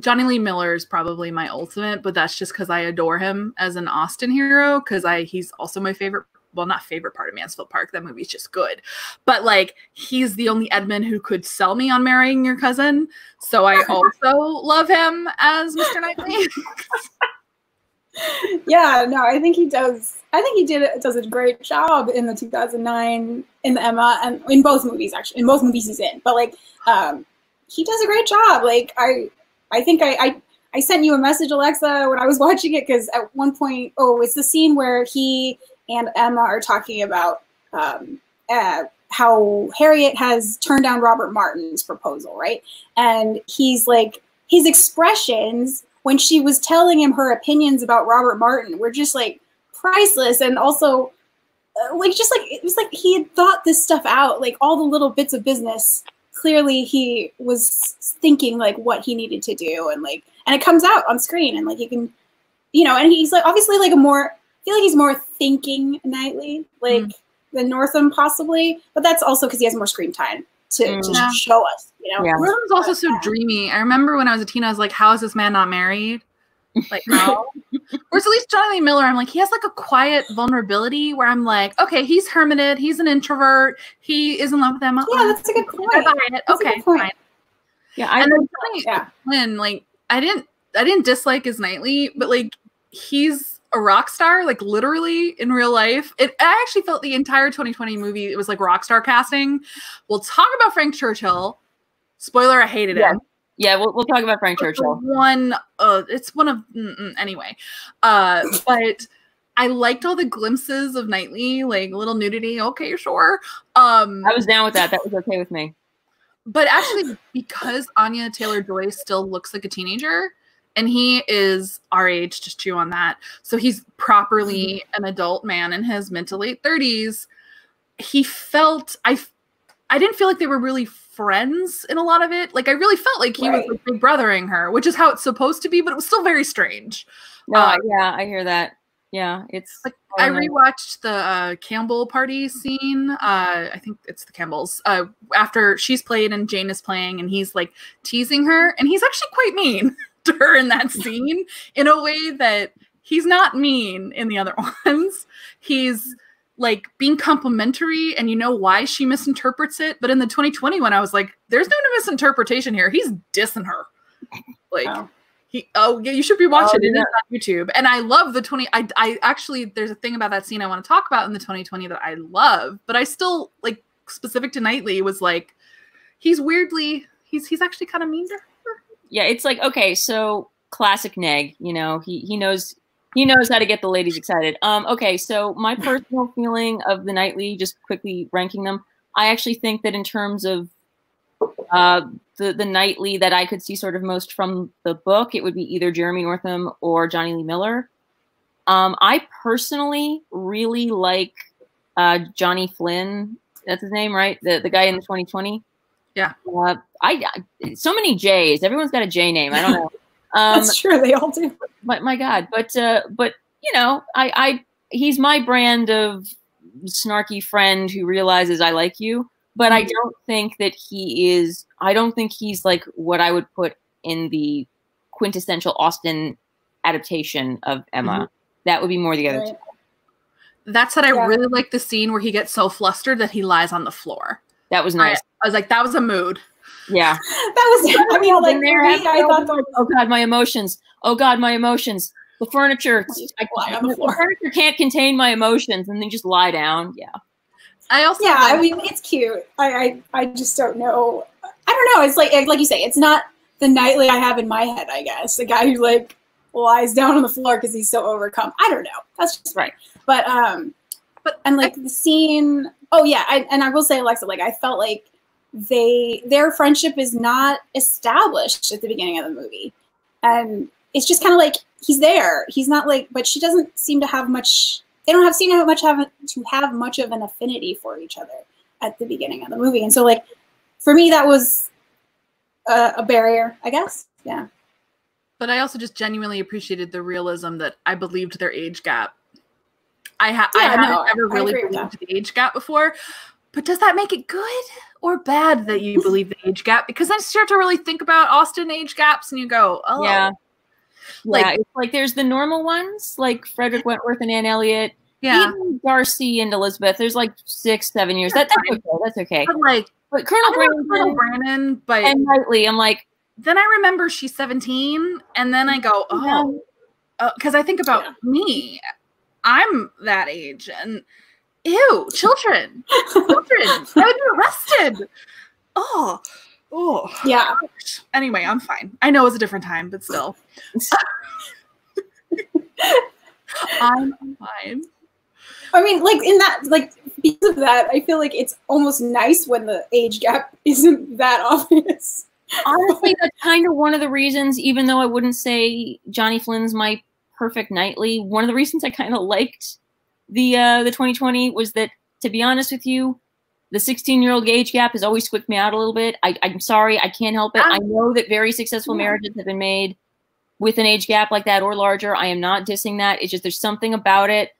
Johnny Lee Miller is probably my ultimate, but that's just because I adore him as an Austen hero. Because he's also my favorite. Well, not favorite part of Mansfield Park. That movie's just good. But like, he's the only Edmund who could sell me on marrying your cousin. So I also love him as Mr. Knightley. Yeah, no, I think he does. I think he does a great job in the 2009, in the Emma, and in both movies actually. In both movies he's in, but like, he does a great job. Like I think I sent you a message, Alexa, when I was watching it, because at one point, it's the scene where he and Emma are talking about how Harriet has turned down Robert Martin's proposal, right? And he's like, his expressions when she was telling him her opinions about Robert Martin were just like priceless. And also it was like he had thought this stuff out, like all the little bits of business. Clearly he was thinking like what he needed to do, and like, and it comes out on screen, and like he can, you know, and he's like obviously like I feel like he's more thinking Knightley, like than Northam possibly, but that's also because he has more screen time to show us, you know. Yeah. Northam's also so dreamy. I remember when I was a teen, I was like, how is this man not married? Like, how? Or at least Johnny Lee Miller, I'm like, he has like a quiet vulnerability where I'm like, okay, he's hermited, he's an introvert, he is in love with Emma. Yeah, that's a good point. I buy it. That's okay, fine. Yeah, and then Flynn, like, I didn't dislike his Knightley, but like, he's a rock star, like literally in real life. I actually felt the entire 2020 movie, it was like rock star casting. We'll talk about Frank Churchill. Spoiler, I hated him. Yeah, we'll talk about Frank Churchill. But I liked all the glimpses of Knightley, like little nudity. Okay, sure. I was down with that. That was okay with me. But actually, because Anya Taylor-Joy still looks like a teenager, and he is our age, just chew on that. So he's properly an adult man in his mid to late 30s. He felt, I didn't feel like they were really friends in a lot of it. Like, I really felt like he was like big brothering her, which is how it's supposed to be, but it was still very strange. No, yeah, I hear that. Yeah, it's like, I rewatched the Campbell party scene. I think it's the Campbells. After she's played and Jane is playing, and he's like teasing her, and he's actually quite mean to her in that scene, in a way that he's not mean in the other ones. He's like being complimentary, and you know why she misinterprets it. But in the 2021, I was like, there's no misinterpretation here. He's dissing her. Like, yeah, you should be watching it. It's on YouTube. And I love the I actually, there's a thing about that scene I want to talk about in the 2020 that I love, but I still, like, specific to Knightley, was like, he's weirdly, he's actually kind of mean to her. Yeah, it's like, okay, so classic neg, you know, he knows He knows how to get the ladies excited. Okay, so my personal feeling of the Knightley, just quickly ranking them, I actually think that in terms of the Knightley that I could see sort of most from the book, it would be either Jeremy Northam or Johnny Lee Miller. I personally really like Johnny Flynn. That's his name, right? The guy in the 2020. Yeah. So many J's. Everyone's got a J name. I don't know. That's true. They all do. My God. But you know, he's my brand of snarky friend who realizes I like you, but I don't think that he is, I don't think he's like what I would put in the quintessential Austen adaptation of Emma. Mm-hmm. That would be more the other two. That said, I really like the scene where he gets so flustered that he lies on the floor. That was nice. I was like, that was a mood. Yeah. That was, I mean, like, I thought, oh God, my emotions. Oh God, my emotions. The furniture. The furniture can't contain my emotions. And then just lie down. Yeah. I mean, it's cute. I just don't know. I don't know. It's like you say, it's not the Knightley I have in my head, I guess. The guy who like lies down on the floor because he's so overcome. I don't know. That's just right. But the scene, oh yeah. I will say, Alexa, like I felt like their friendship is not established at the beginning of the movie. And it's just kind of like, he's there. He's not like, but she doesn't seem to have much, they don't have seem to have much of an affinity for each other at the beginning of the movie. And so like, for me, that was a barrier, I guess. Yeah. But I also just genuinely appreciated the realism that I believed their age gap. I haven't ever really believed the age gap before. But does that make it good or bad that you believe the age gap? Because then you start to really think about Austen age gaps and you go, oh. Yeah. It's like there's the normal ones, like Frederick Wentworth and Anne Elliot. Yeah. Even Darcy and Elizabeth. There's like 6, 7 years. That's okay. That's okay. But like, but Colonel Brandon and Knightley, I'm like. Then I remember she's 17 and then I go, oh. Because I think about me. I'm that age and. Ew, children. Children. I would be arrested. Oh. Yeah. Anyway, I'm fine. I know it's a different time, but still. I'm fine. I mean, like, in that, like, because of that, I feel like it's almost nice when the age gap isn't that obvious. Honestly, that's kind of one of the reasons, even though I wouldn't say Johnny Flynn's my perfect Knightley, one of the reasons I kind of liked the 2020 was that, to be honest with you, the 16-year-old age gap has always squicked me out a little bit. I'm sorry, I can't help it. I know that very successful marriages have been made with an age gap like that or larger. I am not dissing that. It's just there's something about it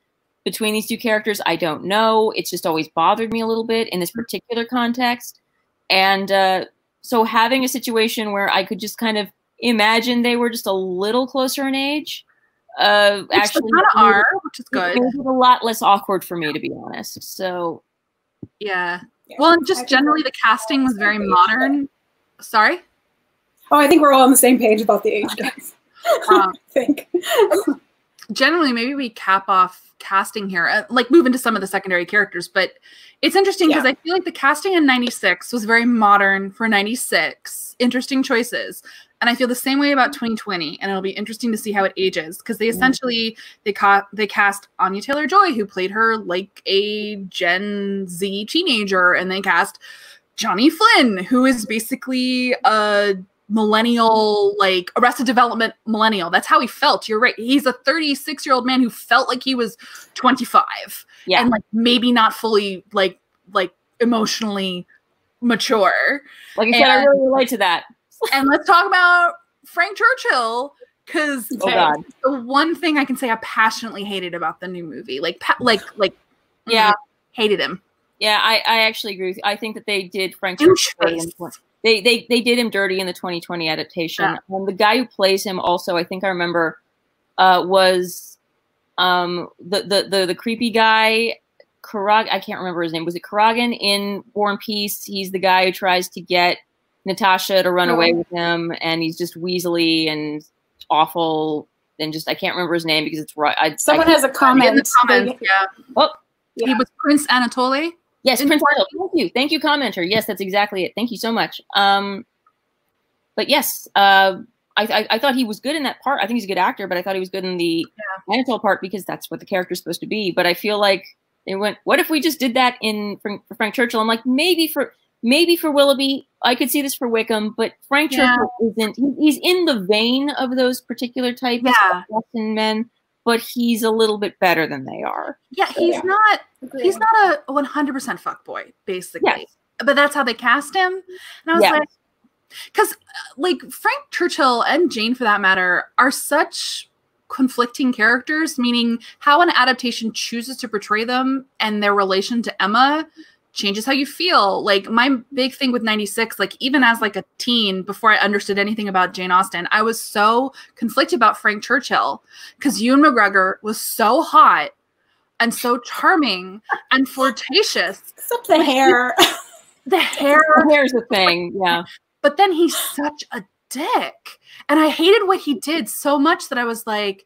between these two characters. I don't know. It's just always bothered me a little bit in this particular context. And so having a situation where I could just kind of imagine they were just a little closer in age, which is good. It was a lot less awkward for me, to be honest. So, yeah. Well, and just generally, the casting was very modern. Sorry. Oh, I think we're all on the same page about the age gaps. I think. Generally, maybe we cap off casting here, like move into some of the secondary characters. But it's interesting because I feel like the casting in '96 was very modern for '96. Interesting choices. And I feel the same way about 2020, and it'll be interesting to see how it ages because they essentially they cast Anya Taylor-Joy, who played her like a Gen Z teenager, and they cast Johnny Flynn, who is basically a millennial, like Arrested Development millennial. That's how he felt. You're right. He's a 36-year-old man who felt like he was 25, and like maybe not fully like emotionally mature. Like I said, I really relate to that. And let's talk about Frank Churchill, because the one thing I can say I passionately hated about the new movie, hated him. Yeah, I actually agree with you. I think that they did Frank Churchill. They did him dirty in the 2020 adaptation. Yeah. And the guy who plays him also, I think I remember, was the creepy guy. I can't remember his name. Was it Kerrigan in War and Peace? He's the guy who tries to get Natasha to run away with him, and he's just weaselly and awful, and just I can't remember his name because it's right. Someone has a comment in the comments. He was Prince Anatoly. Yes, Prince Anatoly. Thank you, commenter. Yes, that's exactly it. Thank you so much. But yes, I thought he was good in that part. I think he's a good actor, but I thought he was good in the Mansfield Park because that's what the character's supposed to be. But I feel like they went, what if we just did that in for Frank Churchill? I'm like, maybe for Willoughby, I could see this for Wickham, but Frank Churchill isn't. He's in the vein of those particular types of Western men, but he's a little bit better than they are. Yeah, so, he's not a 100% fuckboy, basically. Yes. But that's how they cast him. And I was like, because like Frank Churchill and Jane, for that matter, are such conflicting characters, meaning how an adaptation chooses to portray them and their relation to Emma changes how you feel. Like my big thing with 96, like even as like a teen, before I understood anything about Jane Austen, I was so conflicted about Frank Churchill because Ewan McGregor was so hot and so charming and flirtatious. Except the hair. The hair. The hair's the thing, yeah. But then he's such a dick. And I hated what he did so much that I was like,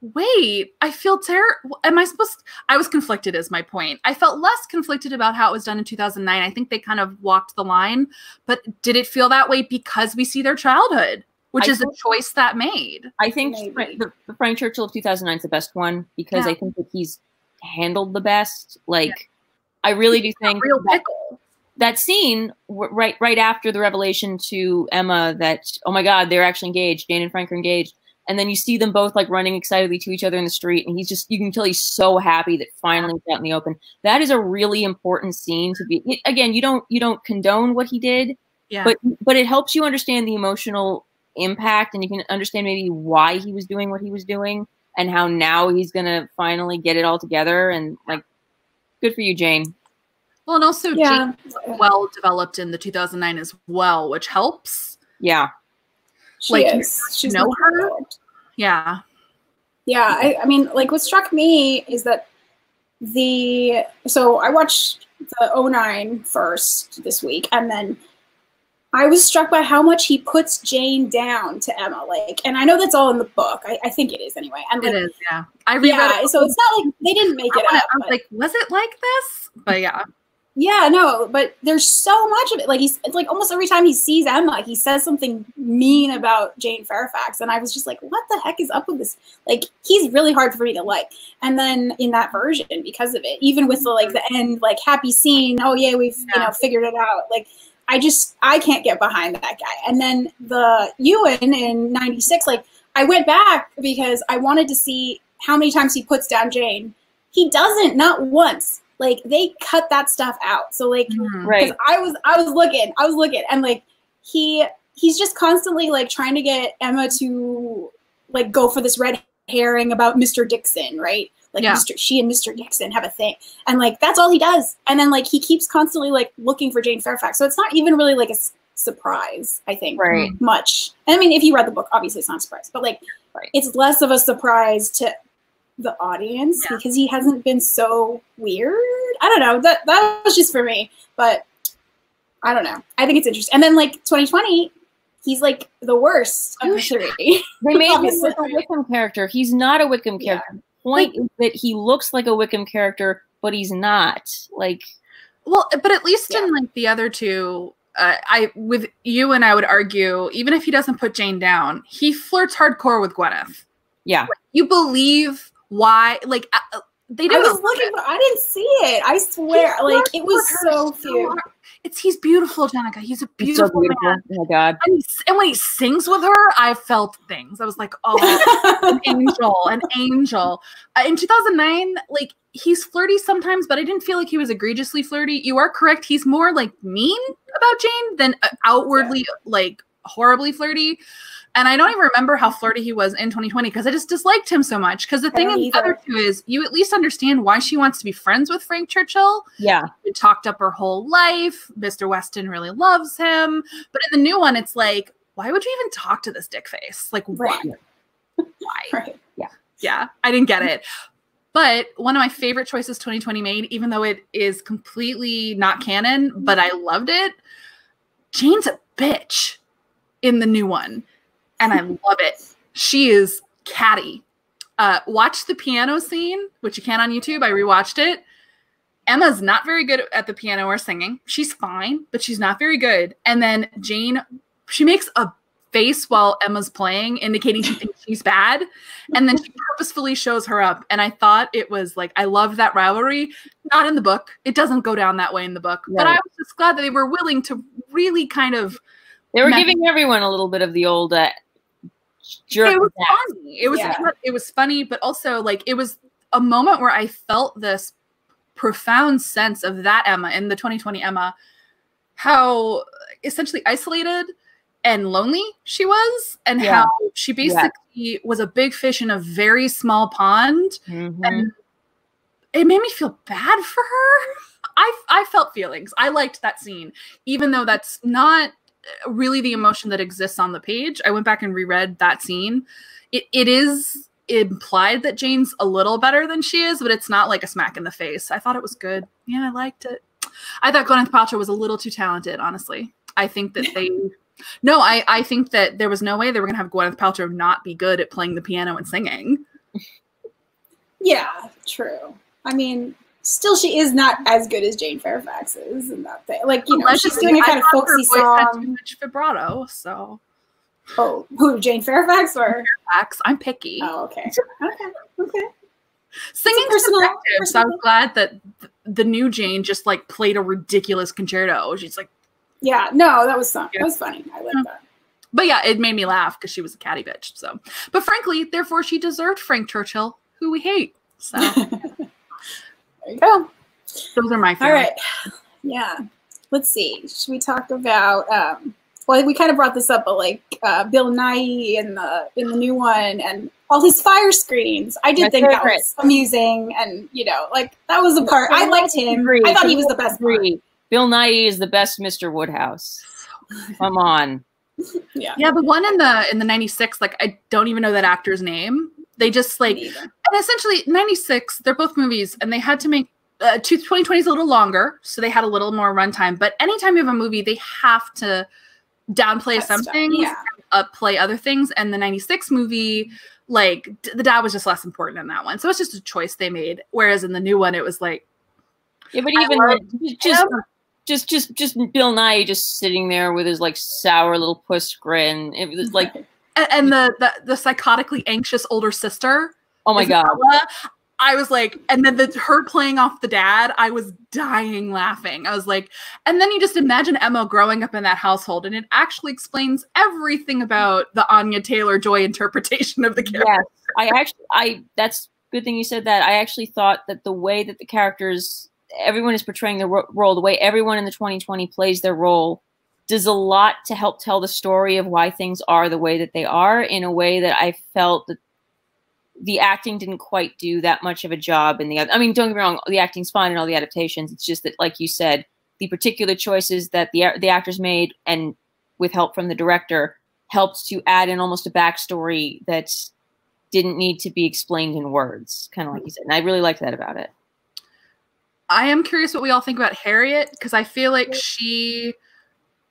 wait, I feel terrible. Am I supposed to? I was conflicted is my point. I felt less conflicted about how it was done in 2009. I think they kind of walked the line. But did it feel that way because we see their childhood, which is a choice that made? I think the Frank Churchill of 2009 is the best one because I think that he's handled the best. Like, I really do think. Real pickle. That scene right after the revelation to Emma that, oh my God, they're actually engaged. Jane and Frank are engaged. And then you see them both like running excitedly to each other in the street. And he's just, you can tell he's so happy that finally it's out in the open. That is a really important scene to be, again, you don't condone what he did, but it helps you understand the emotional impact, and you can understand maybe why he was doing what he was doing and how now he's going to finally get it all together. And like, good for you, Jane. Well, and also Jane was well developed in the 2009 as well, which helps. Yeah, she is. She's know her. Developed. Yeah, yeah. I mean, like what struck me is that so I watched the 09 first this week, and then I was struck by how much he puts Jane down to Emma. Like, and I know that's all in the book. I think it is anyway. And like, it is. Yeah, I reread it. So it's not like they didn't make it up. I was like, was it like this? But yeah. Yeah, no, but there's so much of it. Like it's like almost every time he sees Emma, he says something mean about Jane Fairfax, and I was just like, what the heck is up with this? Like he's really hard for me to like. And then in that version, because of it, even with the like the end, like happy scene, oh yeah, we've you know figured it out. Like I can't get behind that guy. And then the Ewan in 96, like I went back because I wanted to see how many times he puts down Jane. He doesn't, not once. Like they cut that stuff out. So like, because I was looking, and like he's just constantly like trying to get Emma to like go for this red herring about Mr. Dixon, right? Like she and Mr. Dixon have a thing, and like that's all he does. And then like he keeps constantly like looking for Jane Fairfax. So it's not even really like a surprise, I think, much. And I mean, if you read the book, obviously it's not a surprise, but like it's less of a surprise to the audience because he hasn't been so weird. I don't know, that was just for me, but I don't know, I think it's interesting. And then like 2020, he's like the worst of the three. They made him look like a Wickham character. He's not a Wickham character. The point is that he looks like a Wickham character, but he's not. Like, well, but at least in like the other two, with you and I would argue, even if he doesn't put Jane down, he flirts hardcore with Gwyneth. Yeah, like, you believe. Why? Like they didn't. I was looking, but I didn't see it. I swear, like it was so cute. He's beautiful, Jenica. He's a beautiful, so beautiful man. Oh my God! And when he sings with her, I felt things. I was like, oh, an angel, an angel. In 2009, like he's flirty sometimes, but I didn't feel like he was egregiously flirty. You are correct. He's more like mean about Jane than outwardly like horribly flirty. And I don't even remember how flirty he was in 2020 because I just disliked him so much. Because the thing in the other two is you at least understand why she wants to be friends with Frank Churchill. Yeah. She talked up her whole life. Mr. Weston really loves him. But in the new one, it's like, why would you even talk to this dick face? Like, why? Why? Yeah. Yeah. I didn't get it. But one of my favorite choices 2020 made, even though it is completely not canon, but I loved it. Jane's a bitch in the new one. And I love it. She is catty. Watch the piano scene, which you can on YouTube. I rewatched it. Emma's not very good at the piano or singing. She's fine, but she's not very good. And then Jane, she makes a face while Emma's playing, indicating she thinks she's bad. And then she purposefully shows her up. And I thought it was like, I loved that rivalry. Not in the book. It doesn't go down that way in the book. Right. But I was just glad that they were willing to really kind of. They were giving everyone a little bit of the old jerk. It was funny. It was funny, but also like it was a moment where I felt this profound sense of that Emma in the 2020 Emma, how essentially isolated and lonely she was, and how she basically was a big fish in a very small pond. Mm-hmm. And it made me feel bad for her. I felt feelings. I liked that scene, even though that's not really the emotion that exists on the page. I went back and reread that scene. It is implied that Jane's a little better than she is, but it's not like a smack in the face. I thought it was good. Yeah, I liked it. I thought Gwyneth Paltrow was a little too talented, honestly. I think that they... No, I think that there was no way they were going to have Gwyneth Paltrow not be good at playing the piano and singing. Yeah, true. I mean, still she is not as good as Jane Fairfax is in that thing. Like, you know, she's doing a kind of folksy song. Her voice had too much vibrato, so... Oh, who, Jane Fairfax or? Fairfax. I'm picky. Oh, okay. Okay. Singing perspective. So I was glad that the new Jane just like played a ridiculous concerto. She's like, yeah, no, that was fun. That was funny. I like that. But yeah, it made me laugh because she was a catty bitch. So, but frankly, therefore, she deserved Frank Churchill, who we hate. So there you go. Those are my favorites. All right. Yeah. Let's see. Should we talk about? Well, we kind of brought this up, but like Bill Nighy in the new one and all his fire screens. I did think that was amusing, and you know, like that was a part I liked him. I thought he was the best part. Bill Nighy is the best Mr. Woodhouse. Come on. Yeah, the one in the 96, like I don't even know that actor's name. They just like, and essentially 96, they're both movies, and they had to make 2020 is a little longer, so they had a little more runtime. But anytime you have a movie, they have to downplay some things, upplay other things. And the 96 movie, like the dad was just less important in that one. So it's just a choice they made. Whereas in the new one, it was like, yeah, but even just Bill Nighy just sitting there with his like sour little puss grin. It was like, and the psychotically anxious older sister. Oh my god! Ella, I was like, and then her playing off the dad, I was dying laughing. I was like, and then you just imagine Emma growing up in that household, and it actually explains everything about the Anya Taylor-Joy interpretation of the character. Yes, that's good thing you said that. I actually thought that the way that the characters, everyone is portraying their role, the way everyone in the 2020 plays their role, does a lot to help tell the story of why things are the way that they are in a way that I felt that the acting didn't quite do that much of a job in the other. I mean, don't get me wrong, the acting's fine and all the adaptations. It's just that, like you said, the particular choices that the actors made and with help from the director helped to add in almost a backstory that didn't need to be explained in words, kind of like you said. And I really liked that about it. I am curious what we all think about Harriet, because I feel like she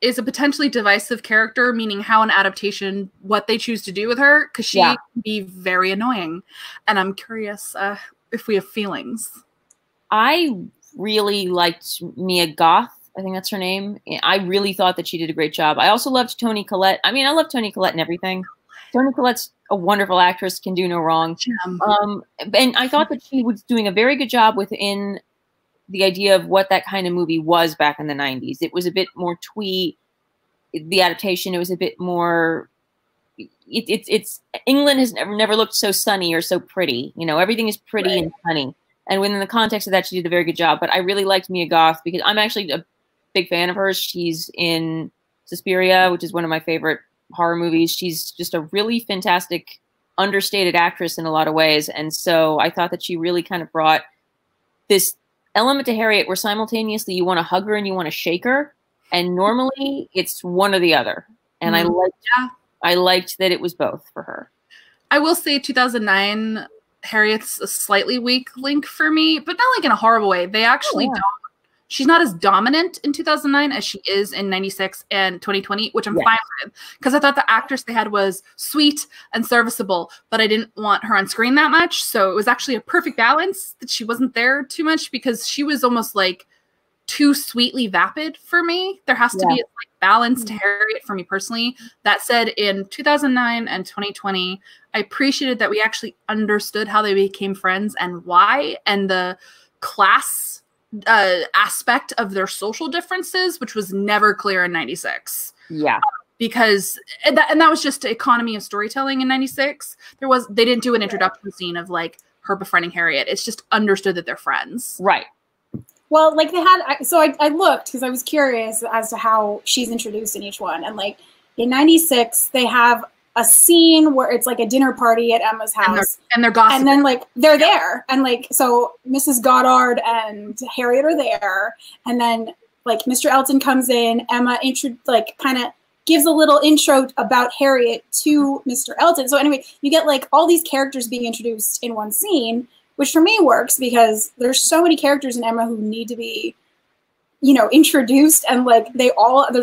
is a potentially divisive character, meaning how an adaptation, what they choose to do with her, because she can be very annoying. And I'm curious if we have feelings. I really liked Mia Goth. I think that's her name. I really thought that she did a great job. I also loved Toni Collette. I mean, I love Toni Collette and everything. Toni Collette's a wonderful actress, can do no wrong. And I thought that she was doing a very good job within the idea of what that kind of movie was back in the 90s. It was a bit more twee, the adaptation. It was a bit more, it's England has never looked so sunny or so pretty. You know, everything is pretty and sunny. And within the context of that, she did a very good job. But I really liked Mia Goth because I'm actually a big fan of hers. She's in Suspiria, which is one of my favorite horror movies. She's just a really fantastic, understated actress in a lot of ways. And so I thought that she really kind of brought this element to Harriet where simultaneously you want to hug her and you want to shake her, and normally it's one or the other, and I liked that it was both for her. I will say 2009 Harriet's a slightly weak link for me, but not like in a horrible way. They actually don't, she's not as dominant in 2009 as she is in 96 and 2020, which I'm fine with, because I thought the actress they had was sweet and serviceable, but I didn't want her on screen that much. So it was actually a perfect balance that she wasn't there too much, because she was almost like too sweetly vapid for me. There has to be a balance to Harriet for me personally. That said, in 2009 and 2020, I appreciated that we actually understood how they became friends and why, and the class aspect of their social differences, which was never clear in 96. Yeah. Because and that was just the economy of storytelling in 96. They didn't do an introduction scene of like her befriending Harriet. It's just understood that they're friends. Right. Well, like they had, so I looked because I was curious as to how she's introduced in each one. And like in 96, they have a scene where it's like a dinner party at Emma's house. And they're gossiping. And then like, they're there. And like, so Mrs. Goddard and Harriet are there. And then like Mr. Elton comes in, Emma gives a little intro about Harriet to Mr. Elton. So anyway, you get like all these characters being introduced in one scene, which for me works because there's so many characters in Emma who need to be, you know, introduced, and like there's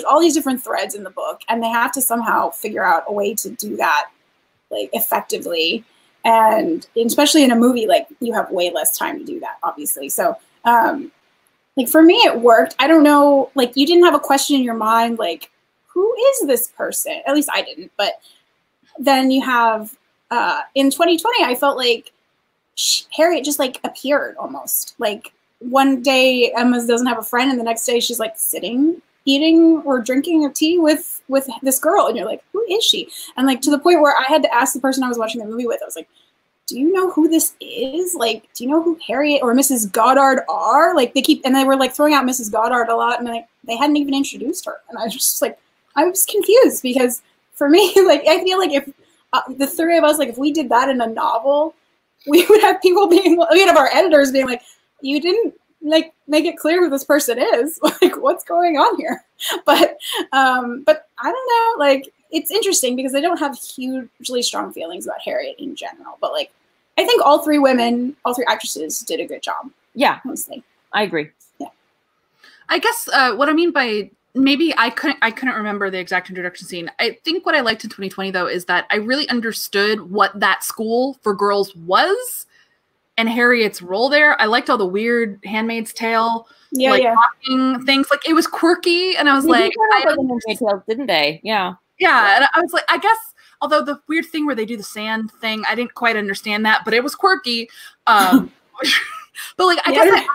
all these different threads in the book, and they have to somehow figure out a way to do that like effectively. And especially in a movie, like you have way less time to do that, obviously. So like for me, it worked. I don't know, like you didn't have a question in your mind, like, who is this person? At least I didn't. But then you have, in 2020, I felt like Harriet just like appeared almost. Like one day Emma doesn't have a friend, and the next day she's like sitting, eating or drinking a tea with this girl. And you're like, who is she? And like to the point where I had to ask the person I was watching the movie with, I was like, do you know who this is? Like, do you know who Harriet or Mrs. Goddard are? Like they were like throwing out Mrs. Goddard a lot, and like they hadn't even introduced her. And I was just like, I was confused because for me, like, I feel like if the three of us, like if we did that in a novel, we would have people being, we'd have our editors being like, you didn't like make it clear who this person is. Like what's going on here? But I don't know, like it's interesting because I don't have hugely strong feelings about Harriet in general, but like, I think all three actresses did a good job. Yeah. Honestly. I agree. Yeah. I guess what I mean by, maybe I couldn't remember the exact introduction scene. I think what I liked in 2020 though is that I really understood what that school for girls was and Harriet's role there. I liked all the weird Handmaid's Tale talking things. Like it was quirky, and I was like, Handmaid's Tale, didn't they? Yeah. Yeah, and I was like, I guess although the weird thing where they do the sand thing, I didn't quite understand that, but it was quirky. But like I guess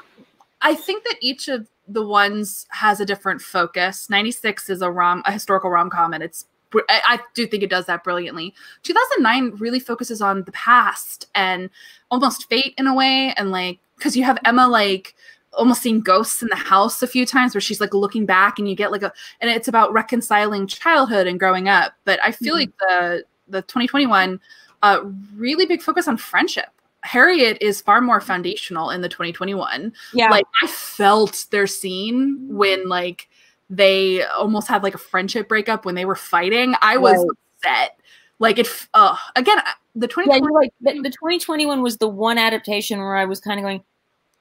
I think that each of the ones has a different focus. 96 is a historical rom-com, and it's, I do think it does that brilliantly. 2009 really focuses on the past and almost fate in a way. And like, cause you have Emma, like almost seeing ghosts in the house a few times where she's like looking back, and you get like and it's about reconciling childhood and growing up. But I feel like the 2021 really big focus on friendship. Harriet is far more foundational in the 2021. Yeah. Like I felt their scene when like they almost had like a friendship breakup when they were fighting. I was upset. Like if again, the 2021, the 2021 was the one adaptation where I was kind of going,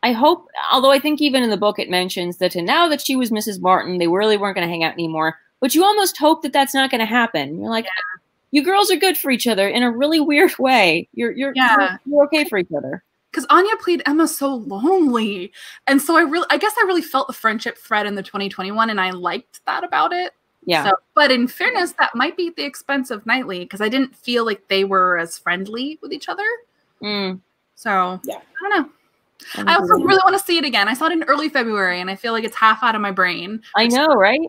I hope, although I think even in the book it mentions that now that she was Mrs. Martin, they really weren't going to hang out anymore, but you almost hope that that's not going to happen. You're like, you girls are good for each other in a really weird way. You're okay for each other. Because Anya played Emma so lonely. And so I guess I really felt the friendship thread in the 2021, and I liked that about it. Yeah. So, but in fairness, that might be at the expense of Knightley, because I didn't feel like they were as friendly with each other. Mm. So yeah. I don't know. I also really want to see it again. I saw it in early February, and I feel like it's half out of my brain. I know, right?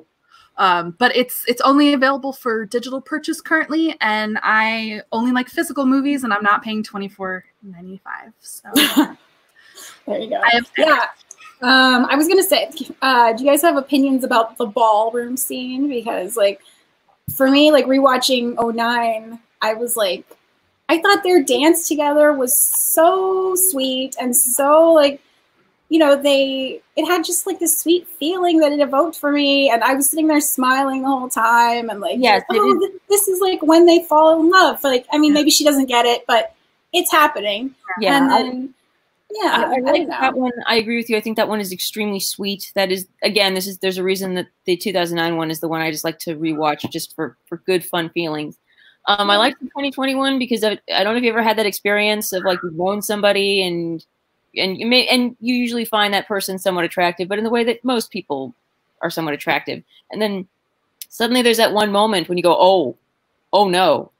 But it's only available for digital purchase currently, and I only like physical movies, and I'm not paying $24.95. So there you go. Yeah. I was gonna say, do you guys have opinions about the ballroom scene? Because like for me, like rewatching 2009, I was like, I thought their dance together was so sweet and so like, you know, it had just like this sweet feeling that it evoked for me. And I was sitting there smiling the whole time. And like, yes, this is like when they fall in love. But, like, I mean, maybe she doesn't get it, but it's happening. Yeah. And then, that one, I agree with you. I think that one is extremely sweet. That is, again, there's a reason that the 2009 one is the one I just like to rewatch just for good, fun feelings. I like the 2021 because I don't know if you ever had that experience of like, you've known somebody and and you usually find that person somewhat attractive, but in the way that most people are somewhat attractive. And then suddenly there's that one moment when you go, oh no.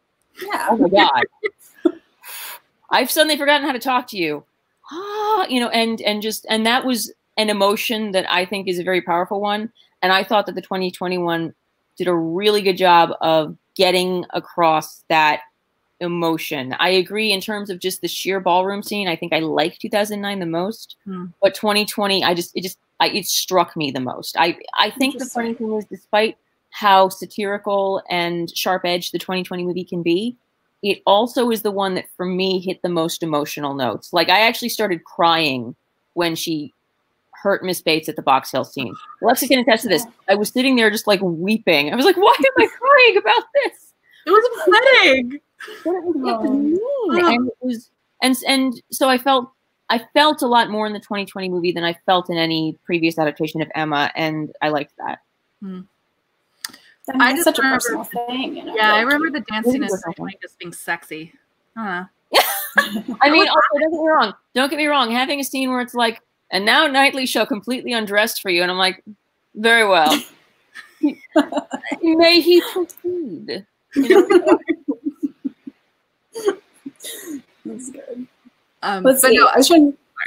Yeah. Oh my God. I've suddenly forgotten how to talk to you. Ah, you know, and that was an emotion that I think is a very powerful one. And I thought that the 2021 did a really good job of getting across that emotion. I agree in terms of just the sheer ballroom scene. I think I like 2009 the most, but 2020, it struck me the most. I think the funny thing is, despite how satirical and sharp edged the 2020 movie can be, it also is the one that for me hit the most emotional notes. Like, I actually started crying when she hurt Miss Bates at the Box Hill scene. Alexa can attest to this. I was sitting there just like weeping. I was like, why am I crying about this? It was upsetting. And so I felt a lot more in the 2020 movie than I felt in any previous adaptation of Emma, and I liked that. I just remember, such a personal thing, you know? Yeah, I remember the dancing is just being sexy. I mean, also, don't get me wrong, having a scene where it's like, and now Knightley shall completely undress for you, and I'm like, very well. May he proceed. You know? That's good. Let's see. No,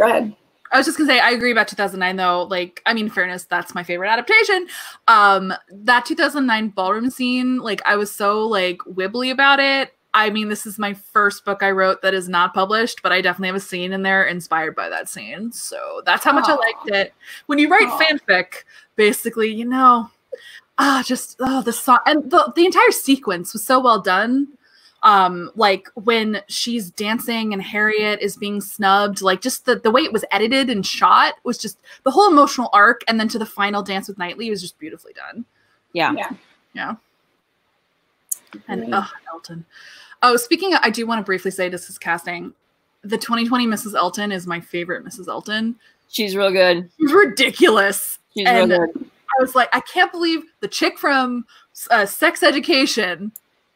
go ahead. I was just gonna say, I agree about 2009 though. Like, I mean, in fairness, that's my favorite adaptation. That 2009 ballroom scene, like, I was so like wibbly about it. I mean, this is my first book I wrote that is not published, but I definitely have a scene in there inspired by that scene. So that's how much I liked it. When you write fanfic, basically, you know, the song and the entire sequence was so well done. Like when she's dancing and Harriet is being snubbed, like just the way it was edited and shot was just the whole emotional arc. And then to the final dance with Knightley was just beautifully done. Yeah. Yeah. Yeah. And Elton. Oh, speaking of, I do want to briefly say this is casting. The 2020 Mrs. Elton is my favorite Mrs. Elton. She's real good. She's ridiculous. She's real good. I was like, I can't believe the chick from Sex Education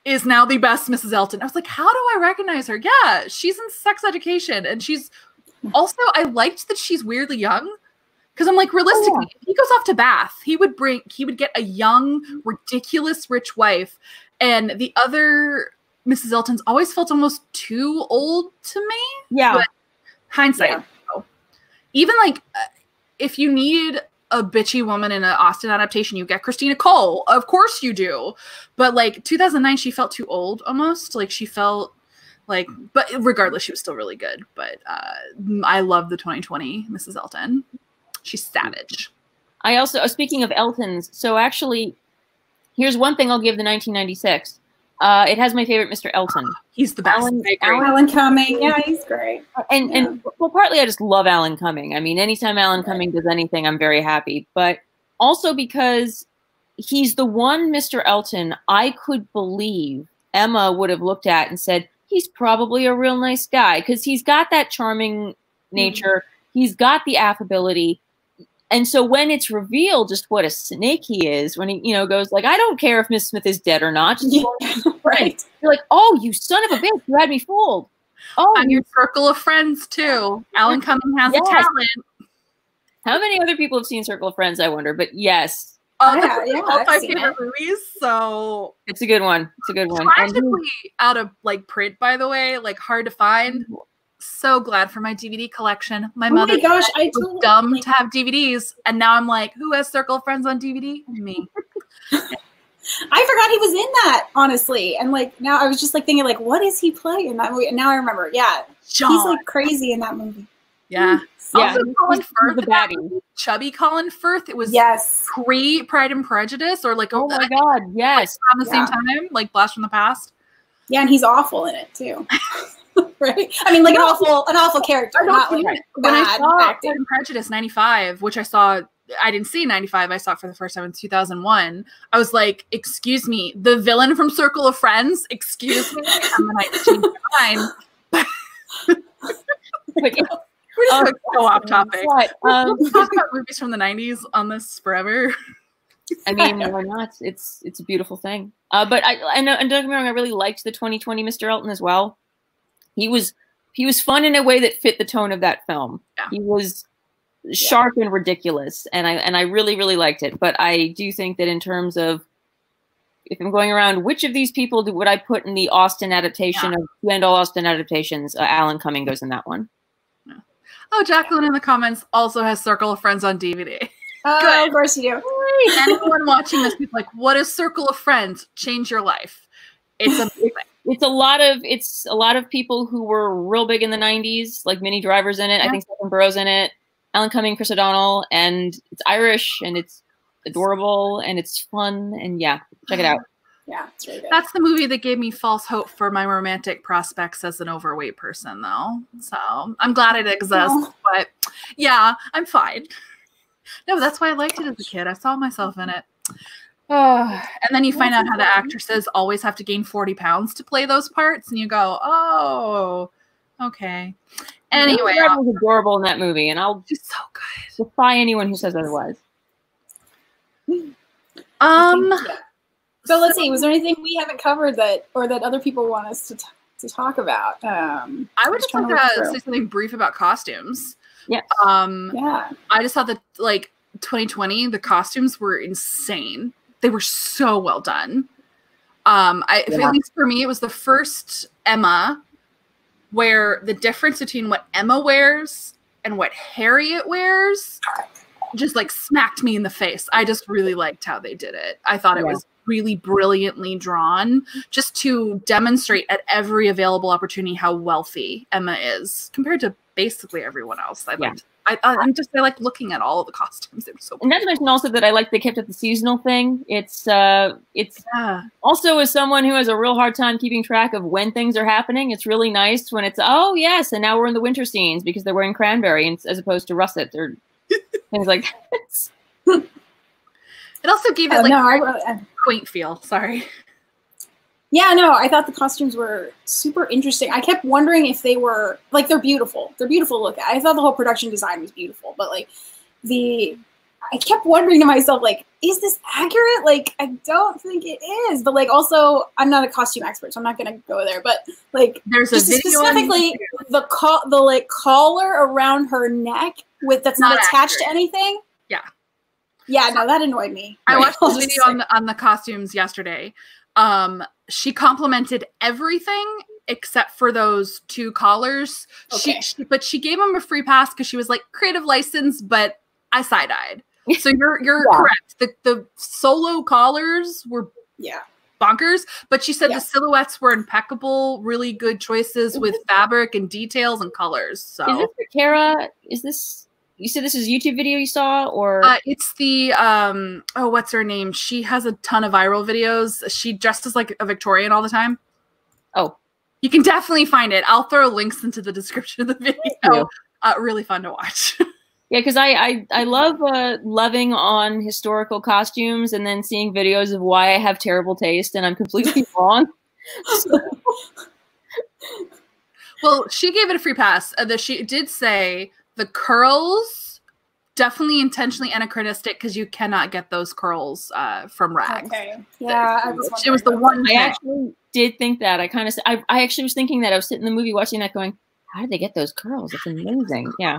is now the best Mrs. Elton. I was like, how do I recognize her? Yeah, she's in Sex Education. And she's also, I liked that she's weirdly young. Because I'm like, realistically, if he goes off to Bath, he would get a young, ridiculous, rich wife. And the other Mrs. Elton's always felt almost too old to me. Yeah. But hindsight. Yeah. So. Even like, if you need a bitchy woman in an Austen adaptation, you get Christina Cole. Of course you do. But like 2009, she felt too old almost. Like she felt like, but regardless, she was still really good. But I love the 2020 Mrs. Elton. She's savage. I also, speaking of Eltons, so actually, here's one thing I'll give the 1996. It has my favorite Mr. Elton. He's the best. Alan Cumming. Yeah, he's great. And well, partly I just love Alan Cumming. I mean, anytime Alan Cumming does anything, I'm very happy. But also because he's the one Mr. Elton I could believe Emma would have looked at and said, he's probably a real nice guy. Because he's got that charming nature. He's got the affability. And so when it's revealed just what a snake he is, when he, you know, goes like, I don't care if Miss Smith is dead or not. Just right. You're like, oh, you son of a bitch, you had me fooled. Oh, and your circle of friends too. Alan Cumming has a talent. How many other people have seen Circle of Friends, I wonder, but yes. All 5 favorite movies, so it's a good one. It's a good one. Tragically out of like print, by the way, like hard to find. So glad for my DVD collection. My mother was dumb to have DVDs, and now I'm like, who has Circle of Friends on DVD? Me. I forgot he was in that, honestly. And like now I was just like thinking, like, what is he playing in that movie? And now I remember, yeah, John. He's like crazy in that movie. Yeah. Also, yeah. Colin Firth, the chubby Colin Firth. It was pre Pride and Prejudice, or like, oh my God, yes, around the same time, like Blast from the Past. Yeah, and he's awful in it too. Right? I mean, like an awful character. Not like when I saw Pride and Prejudice 95, which I didn't see 95, I saw it for the first time in 2001. I was like, excuse me, the villain from Circle of Friends, excuse me. And then I changed my mind. We're just like so off topic. We'll talk about movies from the 90s on this forever. I mean, why not? It's a beautiful thing. But I know, and don't get me wrong, I really liked the 2020 Mr. Elton as well. He was He was fun in a way that fit the tone of that film. Yeah. He was sharp and ridiculous, and I really, really liked it. But I do think that in terms of, if I'm going around, which of these people would I put in the Austen adaptation of and all Austen adaptations? Alan Cumming goes in that one. Oh, Jacqueline in the comments also has Circle of Friends on DVD. Oh, of course you do. Anyone watching this is like, what is Circle of Friends? Change your life. It's amazing. It's a lot of people who were real big in the 90s, like Minnie Driver's in it. Yeah. I think Stephen Burrows in it. Alan Cumming, Chris O'Donnell, and it's Irish, and it's adorable, and it's fun, and yeah, check it out. Yeah, it's really good. That's the movie that gave me false hope for my romantic prospects as an overweight person, though. So I'm glad it exists, but yeah, I'm fine. No, that's why I liked it as a kid. I saw myself in it. And then you find out how the actresses always have to gain 40 pounds to play those parts, and you go, oh, okay. Anyway, that was adorable in that movie, and I'll just so good defy anyone who says otherwise. So let's see. Was there anything we haven't covered that, or that other people want us to talk about? I would just like to say something brief about costumes. Yeah. I just thought that, like, 2020, the costumes were insane. They were so well done. At least for me, it was the first Emma where the difference between what Emma wears and what Harriet wears just, like, smacked me in the face. I just really liked how they did it. I thought it was really brilliantly drawn, just to demonstrate at every available opportunity how wealthy Emma is compared to basically everyone else. I like looking at all of the costumes. They were so cool. And not to mention also that I like they kept at the seasonal thing. It's also, as someone who has a real hard time keeping track of when things are happening, it's really nice when it's, oh yes, and now we're in the winter scenes because they're wearing cranberry as opposed to russet or things like that. It also gave it a quaint feel. Sorry. Yeah, no, I thought the costumes were super interesting. I kept wondering if they were, like, they're beautiful. They're beautiful to look at. I thought the whole production design was beautiful, but, like, I kept wondering to myself, like, is this accurate? Like, I don't think it is, but, like, also, I'm not a costume expert, so I'm not going to go there, but, like, there's a video specifically the collar around her neck that's not attached to anything. Yeah. Yeah, no, that annoyed me. I watched this video on the costumes yesterday. She complimented everything except for those two collars. Okay. But she gave them a free pass because she was like, creative license, but I side-eyed. So you're correct. The solo collars were bonkers, but she said the silhouettes were impeccable, really good choices with fabric and details and colors. So is this for Kara? Is this... You said this is a YouTube video you saw, or? It's the, what's her name? She has a ton of viral videos. She dresses like a Victorian all the time. Oh. You can definitely find it. I'll throw links into the description of the video. Really fun to watch. Yeah, because I love loving on historical costumes and then seeing videos of why I have terrible taste and I'm completely wrong. So. Well, she gave it a free pass. She did say... The curls, definitely intentionally anachronistic because you cannot get those curls from rags. Okay. Yeah, it was the one thing. I actually did think that. I actually was thinking that. I was sitting in the movie watching that going, how did they get those curls? It's amazing. Yeah.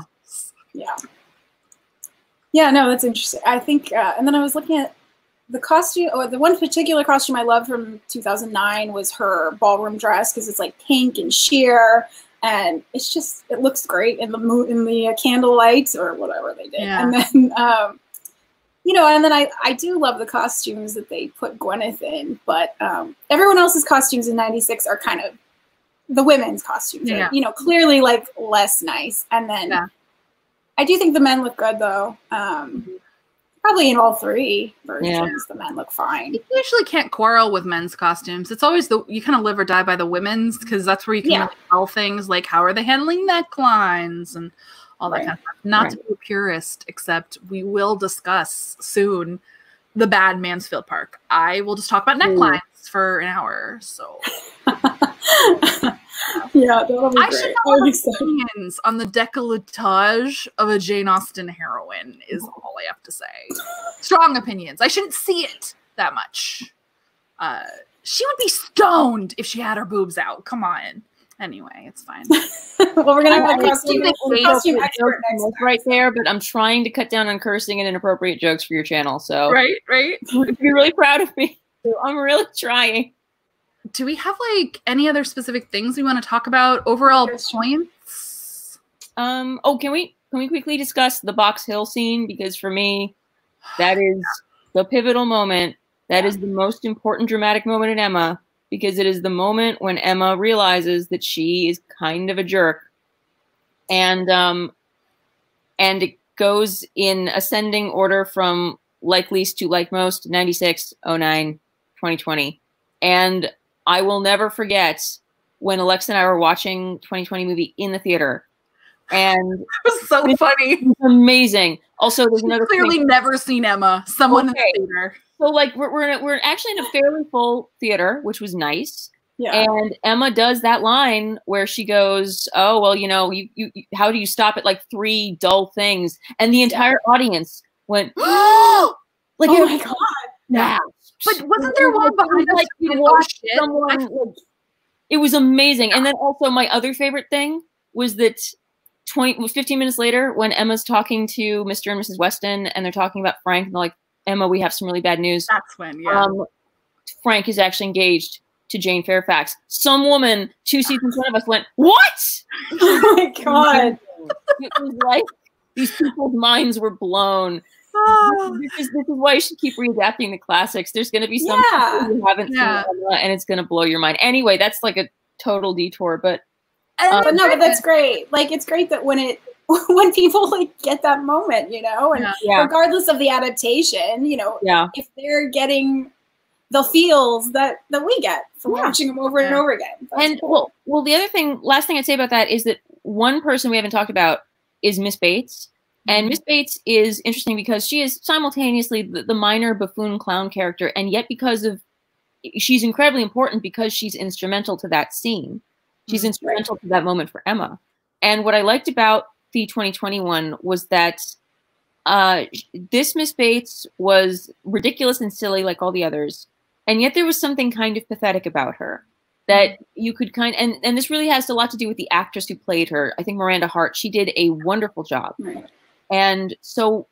Yeah. Yeah, no, that's interesting. I think, and then I was looking at the costume, or the one particular costume I loved from 2009 was her ballroom dress because it's like pink and sheer. And it's just, it looks great in the moon, in the candle lights or whatever they did. Yeah. And then, you know, and then I do love the costumes that they put Gwyneth in, but everyone else's costumes in '96 are kind of the women's costumes, are, you know, clearly like less nice. And then I do think the men look good though. Probably in all three versions, the men look fine. You usually can't quarrel with men's costumes. It's always you kind of live or die by the women's because that's where you can really tell things like how are they handling necklines and all that kind of stuff. Not to be a purist, except we will discuss soon the bad Mansfield Park. I will just talk about necklines for an hour. So that'll be great. Should know opinions on the décolletage of a Jane Austen heroine is all I have to say. Strong opinions. I shouldn't see it that much. She would be stoned if she had her boobs out. Come on. Anyway, it's fine. Well, we're gonna have a costume expert right there, but I'm trying to cut down on cursing and inappropriate jokes for your channel. So right. You're really proud of me. I'm really trying. Do we have like any other specific things we want to talk about? Overall points. Oh, can we quickly discuss the Box Hill scene, because for me, that is the pivotal moment. That is the most important dramatic moment in Emma, because it is the moment when Emma realizes that she is kind of a jerk, and it goes in ascending order from like least to like most, 96, 09, 2020. And I will never forget when Alexa and I were watching 2020 movie in the theater. And it was so funny. It was amazing. Also, there's another clearly never seen Emma. Someone in the theater. So like we're actually in a fairly full theater, which was nice. Yeah. And Emma does that line where she goes, "Oh well, you know, you how do you stop at like three dull things?" And the entire audience went, "Oh, like oh my god, wow!" But wasn't there one behind like you watched someone? Like, it was amazing. And then also my other favorite thing was that 15 minutes later, when Emma's talking to Mr. and Mrs. Weston, and they're talking about Frank, and they're like, "Emma, we have some really bad news." That's when, yeah. Frank is actually engaged to Jane Fairfax. Some woman 2 seats in front of us went, "What?" Oh my god! It was like these people's minds were blown. Oh. This is why you should keep readapting the classics. There's going to be some people you haven't seen, Emma, and it's going to blow your mind. Anyway, that's like a total detour, but no, but that's great. Like, it's great that when people like get that moment, you know, and regardless of the adaptation, you know, if they're getting the feels that we get from watching them over and over again. And cool. well, the other thing, last thing I'd say about that is that one person we haven't talked about is Miss Bates. And Miss Bates is interesting because she is simultaneously the minor buffoon clown character, and yet she's incredibly important because she's instrumental to that scene. She's instrumental to that moment for Emma. And what I liked about the 2021 was that this Miss Bates was ridiculous and silly like all the others. And yet there was something kind of pathetic about her that you could and this really has a lot to do with the actress who played her. I think Miranda Hart, she did a wonderful job. And so,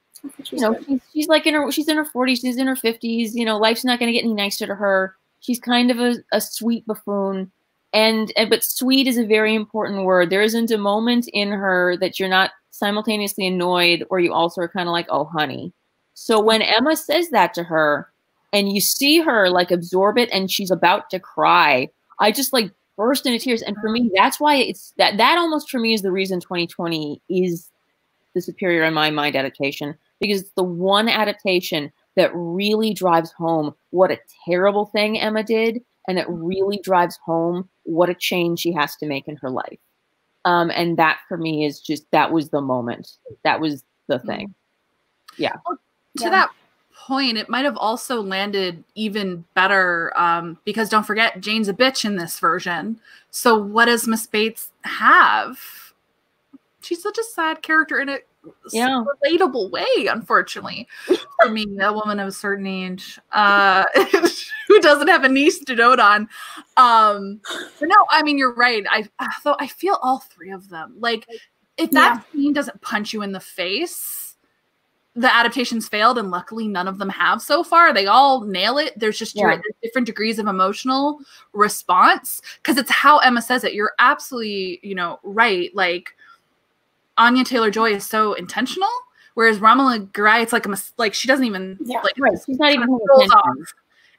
you know, she's like she's in her 40s, she's in her 50s, you know, life's not going to get any nicer to her. She's kind of a sweet buffoon. But sweet is a very important word. There isn't a moment in her that you're not simultaneously annoyed or you also are kind of like, oh, honey. So when Emma says that to her and you see her like absorb it and she's about to cry, I just like burst into tears. And for me, that's why it's that almost for me is the reason 2020 is the superior in my mind adaptation, because it's the one adaptation that really drives home what a terrible thing Emma did. And that really drives home what a change she has to make in her life. And that for me is just, that was the moment. That was the thing. Yeah. Well, to that point, it might have also landed even better because don't forget, Jane's a bitch in this version. So what does Miss Bates have? She's such a sad character in a relatable way, unfortunately. For me, a woman of a certain age who doesn't have a niece to dote on. But no, I mean, you're right. I feel all three of them. Like, if that scene doesn't punch you in the face, the adaptations failed, and luckily none of them have so far. They all nail it. There's just different degrees of emotional response, because it's how Emma says it. You're absolutely, you know, right. Like, Anya Taylor-Joy is so intentional, whereas Romola Garai, it's like she doesn't even she's not even rolls off.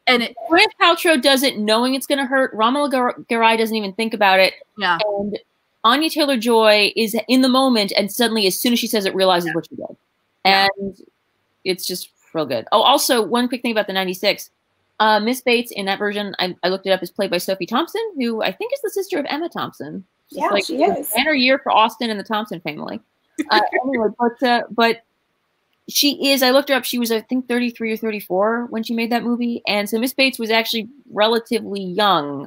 And Gwyneth Paltrow does it knowing it's going to hurt. Romola Garai doesn't even think about it. Yeah. And Anya Taylor-Joy is in the moment, and suddenly, as soon as she says it, realizes what she did, and it's just real good. Oh, also one quick thing about the 96. Miss Bates in that version, I looked it up, is played by Sophie Thompson, who I think is the sister of Emma Thompson. Just yeah, like she is. And her year for Austen and the Thompson family. Anyway, but she is, I looked her up, she was, I think, 33 or 34 when she made that movie. And so Miss Bates was actually relatively young,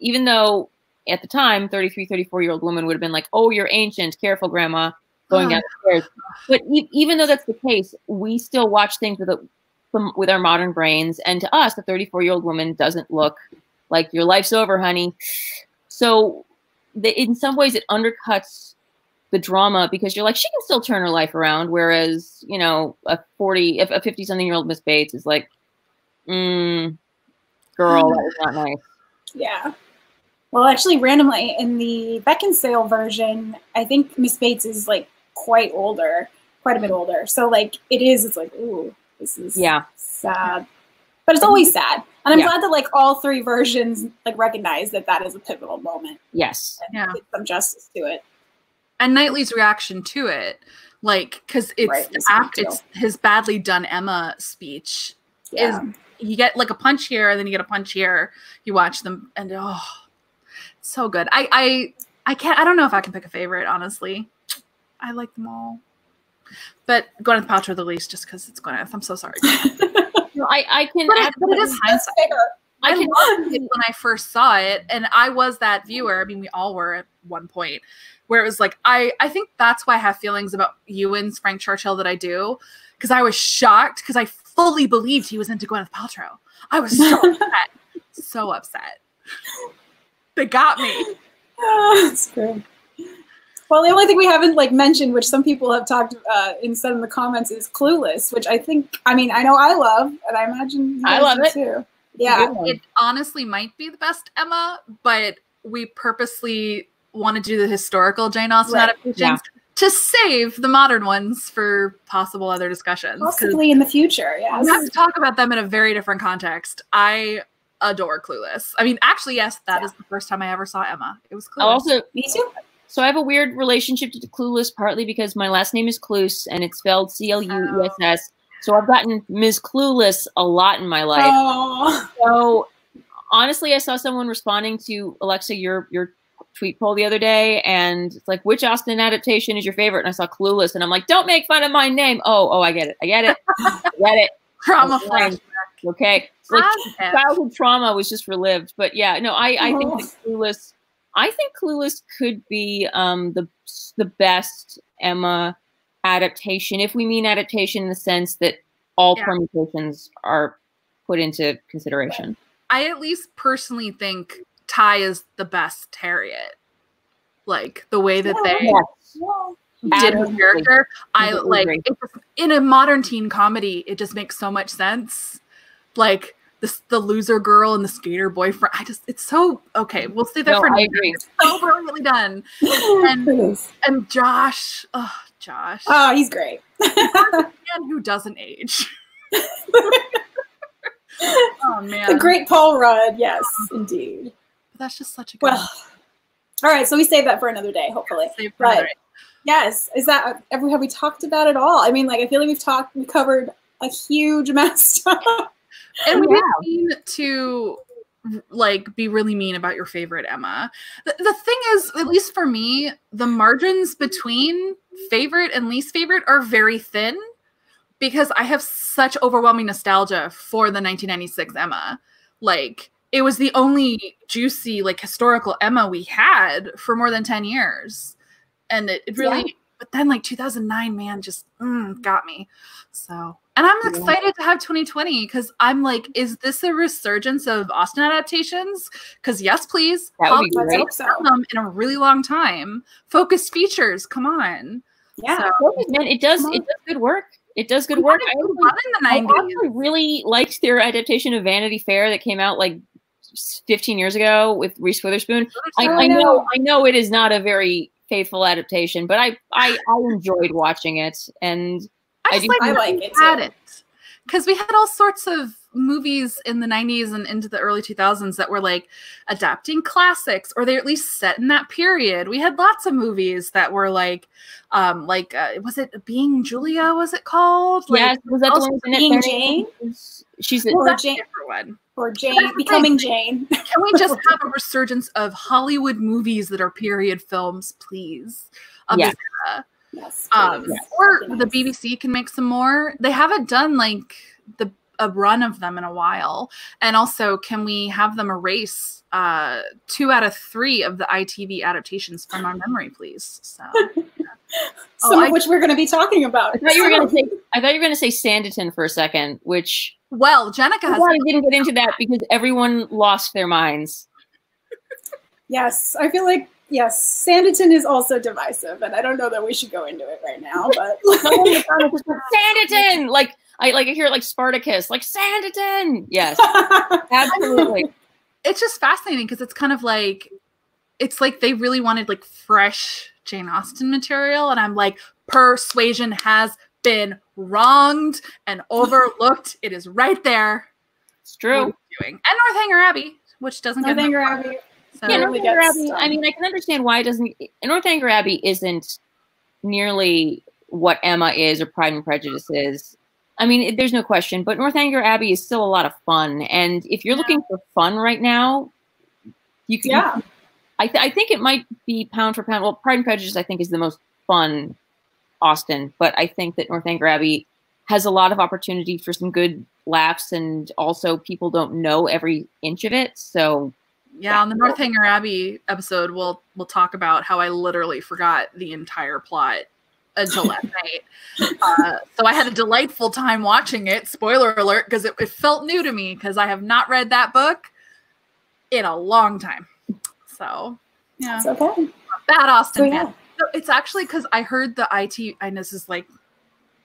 even though at the time, 33, 34-year-old woman would have been like, oh, you're ancient, careful, grandma, going downstairs. But even though that's the case, we still watch things with our modern brains. And to us, the 34-year-old woman doesn't look like your life's over, honey. So in some ways it undercuts the drama, because you're like, she can still turn her life around. Whereas, you know, a 50 something year old Miss Bates is like, girl, that was not nice. Yeah. Well, actually, randomly in the Beckinsale version, I think Miss Bates is like quite older, quite a bit older. So like it's like, ooh, this is sad, but it's always sad. And I'm glad that like all three versions like recognize that that is a pivotal moment. Yes. And give some justice to it. And Knightley's reaction to it, like, because it's it's his badly done Emma speech. Yeah. Is you get like a punch here, and then you get a punch here. You watch them, and oh, so good. I can't. I don't know if I can pick a favorite. Honestly, I like them all, but Gwyneth Paltrow the least, just because it's Gwyneth. I'm so sorry. I can. But it is hindsight. I loved it when I first saw it, and I was that viewer. I mean, we all were at one point, where it was like, I think that's why I have feelings about Ewan's Frank Churchill that I do, because I was shocked, because I fully believed he was into Gwyneth Paltrow. I was so upset. So upset. They got me. Oh, that's great. Well, the only thing we haven't like mentioned, which some people have talked instead in the comments, is Clueless, which I think, I mean, I know I love, and I imagine you guys too. Yeah, it honestly might be the best Emma, but we purposely want to do the historical Jane Austen adaptations to save the modern ones for possible other discussions. Possibly in the future, yes. We have to talk about them in a very different context. I adore Clueless. I mean, actually, yes, that is the first time I ever saw Emma. It was Clueless. Also, me too. So I have a weird relationship to Clueless, partly because my last name is Cluess, and it's spelled C-L-U-E-S-S. So I've gotten Ms. Clueless a lot in my life. Oh. So honestly, I saw someone responding to Alexa, your tweet poll the other day, and it's like, which Austen adaptation is your favorite? And I saw Clueless, and I'm like, don't make fun of my name. Oh, I get it. I get it. I get it. Trauma flashback. Okay. Like, childhood trauma was just relived. But yeah, no, I think that Clueless, I think Clueless could be the best Emma adaptation, if we mean adaptation in the sense that all permutations are put into consideration. I at least personally think Ty is the best Harriet. Like the way that they did her character. I like it, in a modern teen comedy, it just makes so much sense. Like the loser girl and the skater boyfriend. It's so okay. We'll say that for now. It's so brilliantly done. And Josh. Oh, Josh. Oh, he's great. He's a man who doesn't age. Oh man. The great Paul Rudd, yes, indeed. That's just such a good all right, so we save that for another day, hopefully. Save for another day. Yes. Is that have we talked about it all? I mean, like, I feel like we covered a huge amount of stuff. And we didn't mean to like be really mean about your favorite Emma. The thing is, at least for me, the margins between favorite and least favorite are very thin, because I have such overwhelming nostalgia for the 1996 Emma. Like, it was the only juicy, like, historical Emma we had for more than 10 years. And it really, but then, like, 2009, man, just got me. So, and I'm excited to have 2020, because I'm like, is this a resurgence of Austen adaptations? Because yes, please. That would be great. In a really long time. Focused features, come on. Yeah, so, man, it does good work. It does good work. I actually really liked their adaptation of Vanity Fair that came out like 15 years ago with Reese Witherspoon. I know it is not a very faithful adaptation, but I enjoyed watching it, and I like it because we had all sorts of movies in the 90s and into the early 2000s that were like adapting classics, or they're at least set in that period. We had lots of movies that were like was it Being Julia, was it called? Yes, was that the one Being Jane? She's a different one. Or Jane, Becoming Jane. Can we just have a resurgence of Hollywood movies that are period films, please? Yes. Or the BBC can make some more. They haven't done like a run of them in a while. And also, can we have them erase 2 out of 3 of the ITV adaptations from our memory, please? So, some of which we're going to be talking about. I thought you were going to say, Sanditon for a second, which Jennieke didn't get into that because everyone lost their minds. Yes, I feel like Yes, Sanditon is also divisive, and I don't know that we should go into it right now. But Sanditon, like I hear it like Spartacus, like Sanditon. Yes, absolutely. It's just fascinating because it's kind of like, it's like they really wanted like fresh Jane Austen material, and I'm like, Persuasion has been wronged and overlooked. It is right there. It's true. And Northanger Abbey, which doesn't get Northanger Abbey. So yeah, Northanger Abbey, I mean, I can understand why it doesn't. Northanger Abbey isn't nearly what Emma is or Pride and Prejudice is. I mean, there's no question, but Northanger Abbey is still a lot of fun. And if you're looking for fun right now, you can. Yeah. I think it might be pound for pound. Well, Pride and Prejudice, I think, is the most fun Austen, but I think that Northanger Abbey has a lot of opportunity for some good laughs, and also people don't know every inch of it. So yeah, on the Northanger Abbey episode, we'll talk about how I literally forgot the entire plot until last night. So I had a delightful time watching it. Spoiler alert, because it felt new to me because I have not read that book in a long time. So yeah, that's okay. Bad Austen. So, yeah. So it's actually because I heard the I know this is like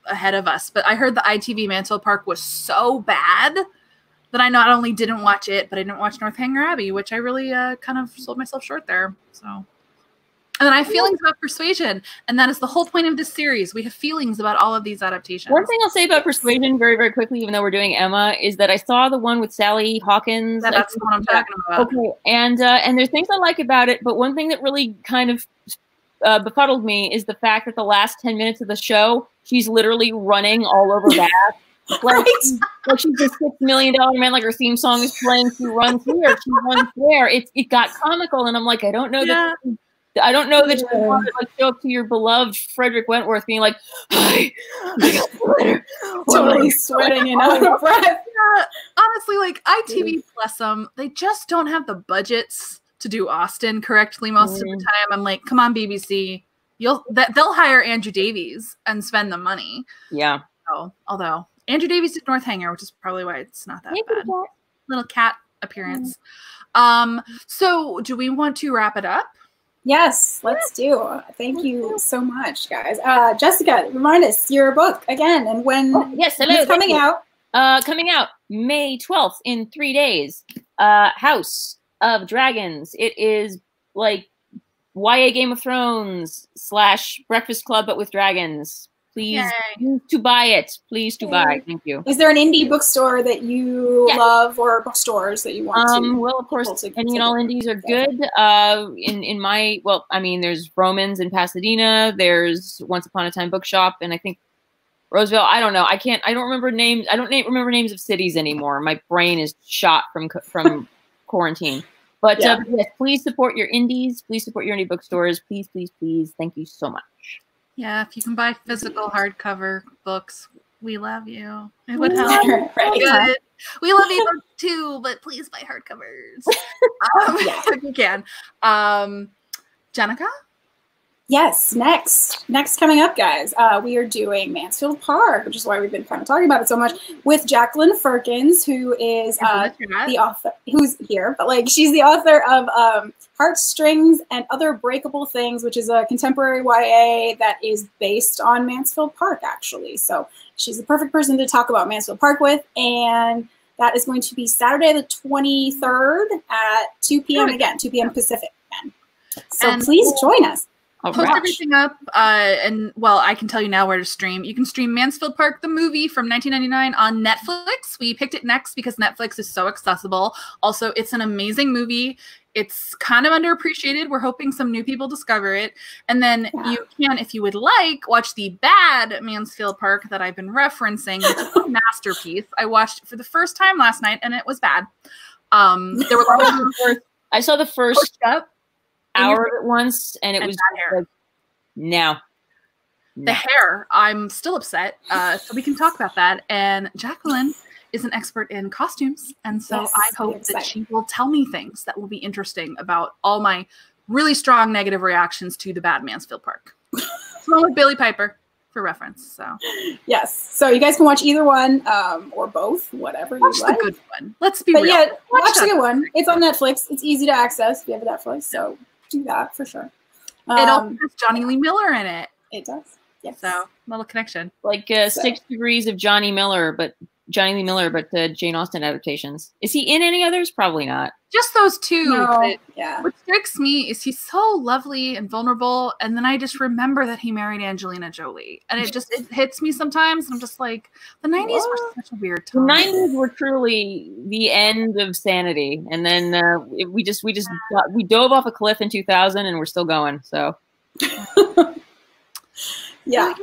ahead of us, but I heard the ITV Mansfield Park was so bad that I not only didn't watch it, but I didn't watch Northanger Abbey, which I really kind of sold myself short there. So, and then I have feelings about Persuasion, and that is the whole point of this series. We have feelings about all of these adaptations. One thing I'll say about Persuasion very, very quickly, even though we're doing Emma, is that I saw the one with Sally Hawkins. That's the one I'm talking about. Okay, and there's things I like about it, but one thing that really kind of befuddled me is the fact that the last 10 minutes of the show, she's literally running all over Bath. Like, like she's a $6 million man, like her theme song is playing, she runs here, she runs there. It got comical, and I'm like, I don't know that I don't know that you want to like show up to your beloved Frederick Wentworth being like, hi, I got the letter. Totally sweating and out of breath. Yeah. Honestly, like ITV Plus they just don't have the budgets to do Austen correctly most of the time. I'm like, come on, BBC. They'll hire Andrew Davies and spend the money. Yeah. So, although Andrew Davies did Northanger, which is probably why it's not that bad. Little cat appearance. So do we want to wrap it up? Yes, let's do. Thank you so much, guys. Jessica, remind us your book again and when it's coming out. Coming out May 12th in 3 days. House of Dragons. It is like YA Game of Thrones / Breakfast Club, but with dragons. Please to buy it. Please to buy. Thank you. Is there an indie bookstore that you love, or bookstores that you want to? Well, of course, any and all indies are good. In my, well, I mean, there's Romans in Pasadena. There's Once Upon a Time Bookshop, and I think Roseville. I don't know. I don't remember names. I don't remember names of cities anymore. My brain is shot from quarantine. But yes, please support your indies. Please support your indie bookstores. Please, please, please. Thank you so much. Yeah, if you can buy physical hardcover books, we love you. It would help. Right. We love ebooks too, but please buy hardcovers if you can. Jenica? Yes, next coming up, guys, we are doing Mansfield Park, which is why we've been kind of talking about it so much, with Jacqueline Firkins, who is the author, who's here, but like she's the author of Heartstrings and Other Breakable Things, which is a contemporary YA that is based on Mansfield Park, actually. So she's the perfect person to talk about Mansfield Park with, and that is going to be Saturday the 23rd at 2 p.m. again, 2 p.m. Pacific again. So please join us. Post everything up, and well, I can tell you now where to stream. You can stream Mansfield Park, the movie from 1999 on Netflix. We picked it next because Netflix is so accessible. Also, it's an amazing movie. It's kind of underappreciated. We're hoping some new people discover it. And then you can, if you would like, watch the bad Mansfield Park that I've been referencing, which is a masterpiece. I watched it for the first time last night, and it was bad. There were I saw the first hour of it once, and it was like, no. The hair, I'm still upset. So we can talk about that. And Jacqueline is an expert in costumes, and so I hope that she will tell me things that will be interesting about all my really strong negative reactions to the bad Mansfield Park. Along with Billy Piper for reference. So yes, so you guys can watch either one or both, whatever you like. The good one. Let's be real. Yeah, watch the good one. It's on Netflix. It's easy to access if you have a Netflix. So. do that for sure. It also has Johnny Lee Miller in it. It does. Yes. So little connection. Like 6 degrees of Johnny Lee Miller, but the Jane Austen adaptations. Is he in any others? Probably not. Just those two. No, yeah. What strikes me is he's so lovely and vulnerable, and then I just remember that he married Angelina Jolie, and it hits me sometimes. And I'm just like, the 90s were such a weird time. The 90s were truly the end of sanity, and then we dove off a cliff in 2000, and we're still going. So, yeah.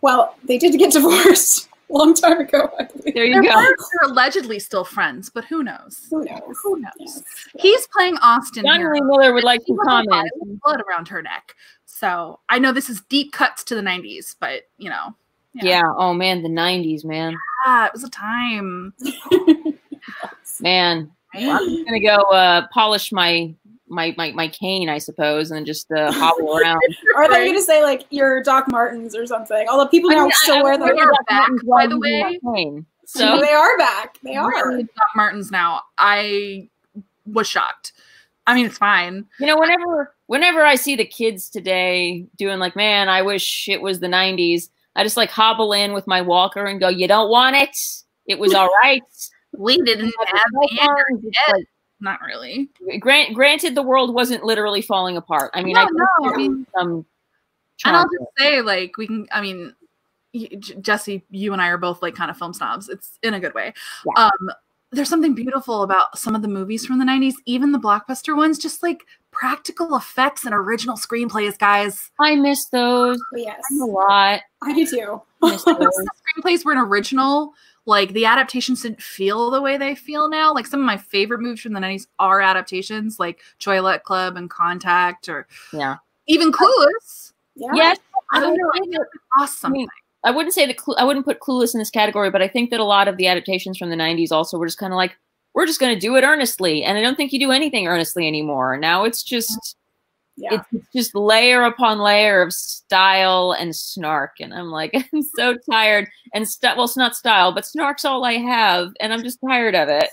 Well, they did get divorced. Long time ago, I believe. There you go. They're allegedly still friends, but who knows? Who knows? Who knows? Yes. He's playing Austin. Johnny Lee Miller would like to comment. Blood around her neck. So I know this is deep cuts to the 90s, but you know. Yeah. Oh man, the 90s, man. Yeah, it was a time. Man, well, I'm gonna go polish my cane, I suppose, and just hobble around. Or are they going to say like your Doc Martens or something? Although people now still wear them. They are back, by the way. So they are back. They are Doc Martens now. I was shocked. I mean, it's fine. You know, whenever I see the kids today doing like, man, I wish it was the 90s. I just like hobble in with my walker and go, you don't want it. It was all right. We didn't have it. Not really. Granted, the world wasn't literally falling apart. I mean, and I'll just say, like, we can. I mean, Jesse, you and I are both like kind of film snobs. It's in a good way. Yeah. There's something beautiful about some of the movies from the 90s, even the blockbuster ones. Just like practical effects and original screenplays, guys. I miss those. Yes, a lot. I do too. I miss those. Screenplays were an original. Like, the adaptations didn't feel the way they feel now. Like, some of my favorite movies from the 90s are adaptations, like Choilet Club and Contact, or even Clueless. Yeah. Yes. I don't know. I think it's awesome. I mean, I wouldn't say that I wouldn't put Clueless in this category, but I think that a lot of the adaptations from the 90s also were just kind of like, we're just going to do it earnestly. And I don't think you do anything earnestly anymore. Now it's just, it's just layer upon layer of style and snark, and I'm like, I'm so tired. And well, it's not style, but snark's all I have, and I'm just tired of it.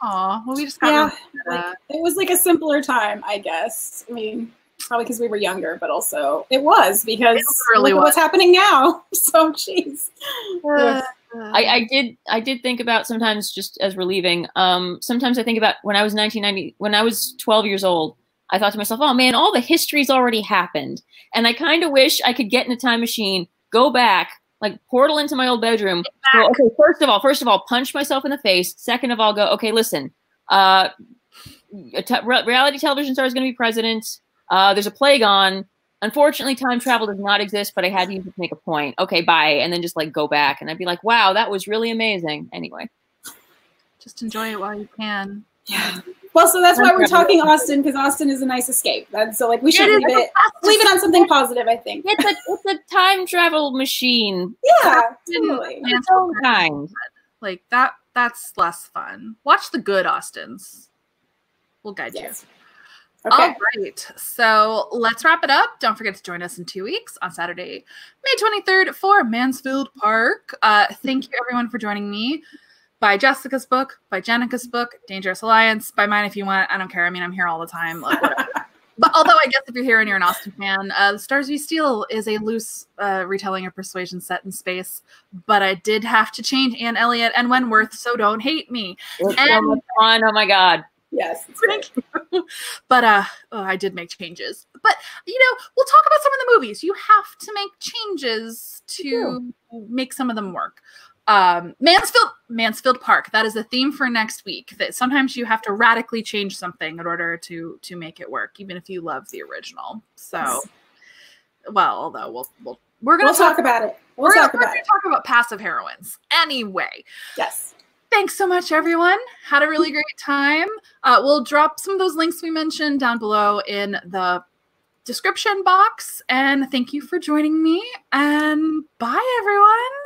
Aw, well, we just got it was like a simpler time, I guess. I mean, probably because we were younger, but also it was because what's happening now. So, jeez. I did think about sometimes, just as relieving. Sometimes I think about when I was 12 years old. I thought to myself, oh man, all the history's already happened. And I kind of wish I could get in a time machine, go back, like portal into my old bedroom. Go, okay, first of all, punch myself in the face. Second of all, go, okay, listen, reality television star is going to be president. There's a plague on. Unfortunately, time travel does not exist, but I had to use it to make a point. Okay, bye. And then just like go back. And I'd be like, wow, that was really amazing. Anyway. Just enjoy it while you can. Yeah. Well, so that's why we're talking Austin, because Austin is a nice escape. And so, like, we should leave it on something positive, I think. It's a time travel machine. Yeah, totally. It's all kind. Like, that's less fun. Watch the good Austins. We'll guide you. Okay. All right, so let's wrap it up. Don't forget to join us in 2 weeks on Saturday, May 23rd for Mansfield Park. Thank you, everyone, for joining me. Buy Jessica's book, buy Jenica's book, Dangerous Alliance, buy mine if you want. I don't care. I mean, I'm here all the time. But although I guess if you're here and you're an Austen fan, The Stars We Steal is a loose retelling of Persuasion set in space. But I did have to change Anne Elliot and Wentworth, so don't hate me. It's so much fun. Oh my God. Yes. Thank you. But I did make changes. But, you know, we'll talk about some of the movies. You have to make changes to make some of them work. Mansfield Park. That is the theme for next week, that sometimes you have to radically change something in order to make it work, even if you love the original. So, well, although we're going to talk about it. We're going to talk about passive heroines anyway. Yes. Thanks so much, everyone. Had a really great time. We'll drop some of those links we mentioned down below in the description box. And thank you for joining me. And bye, everyone.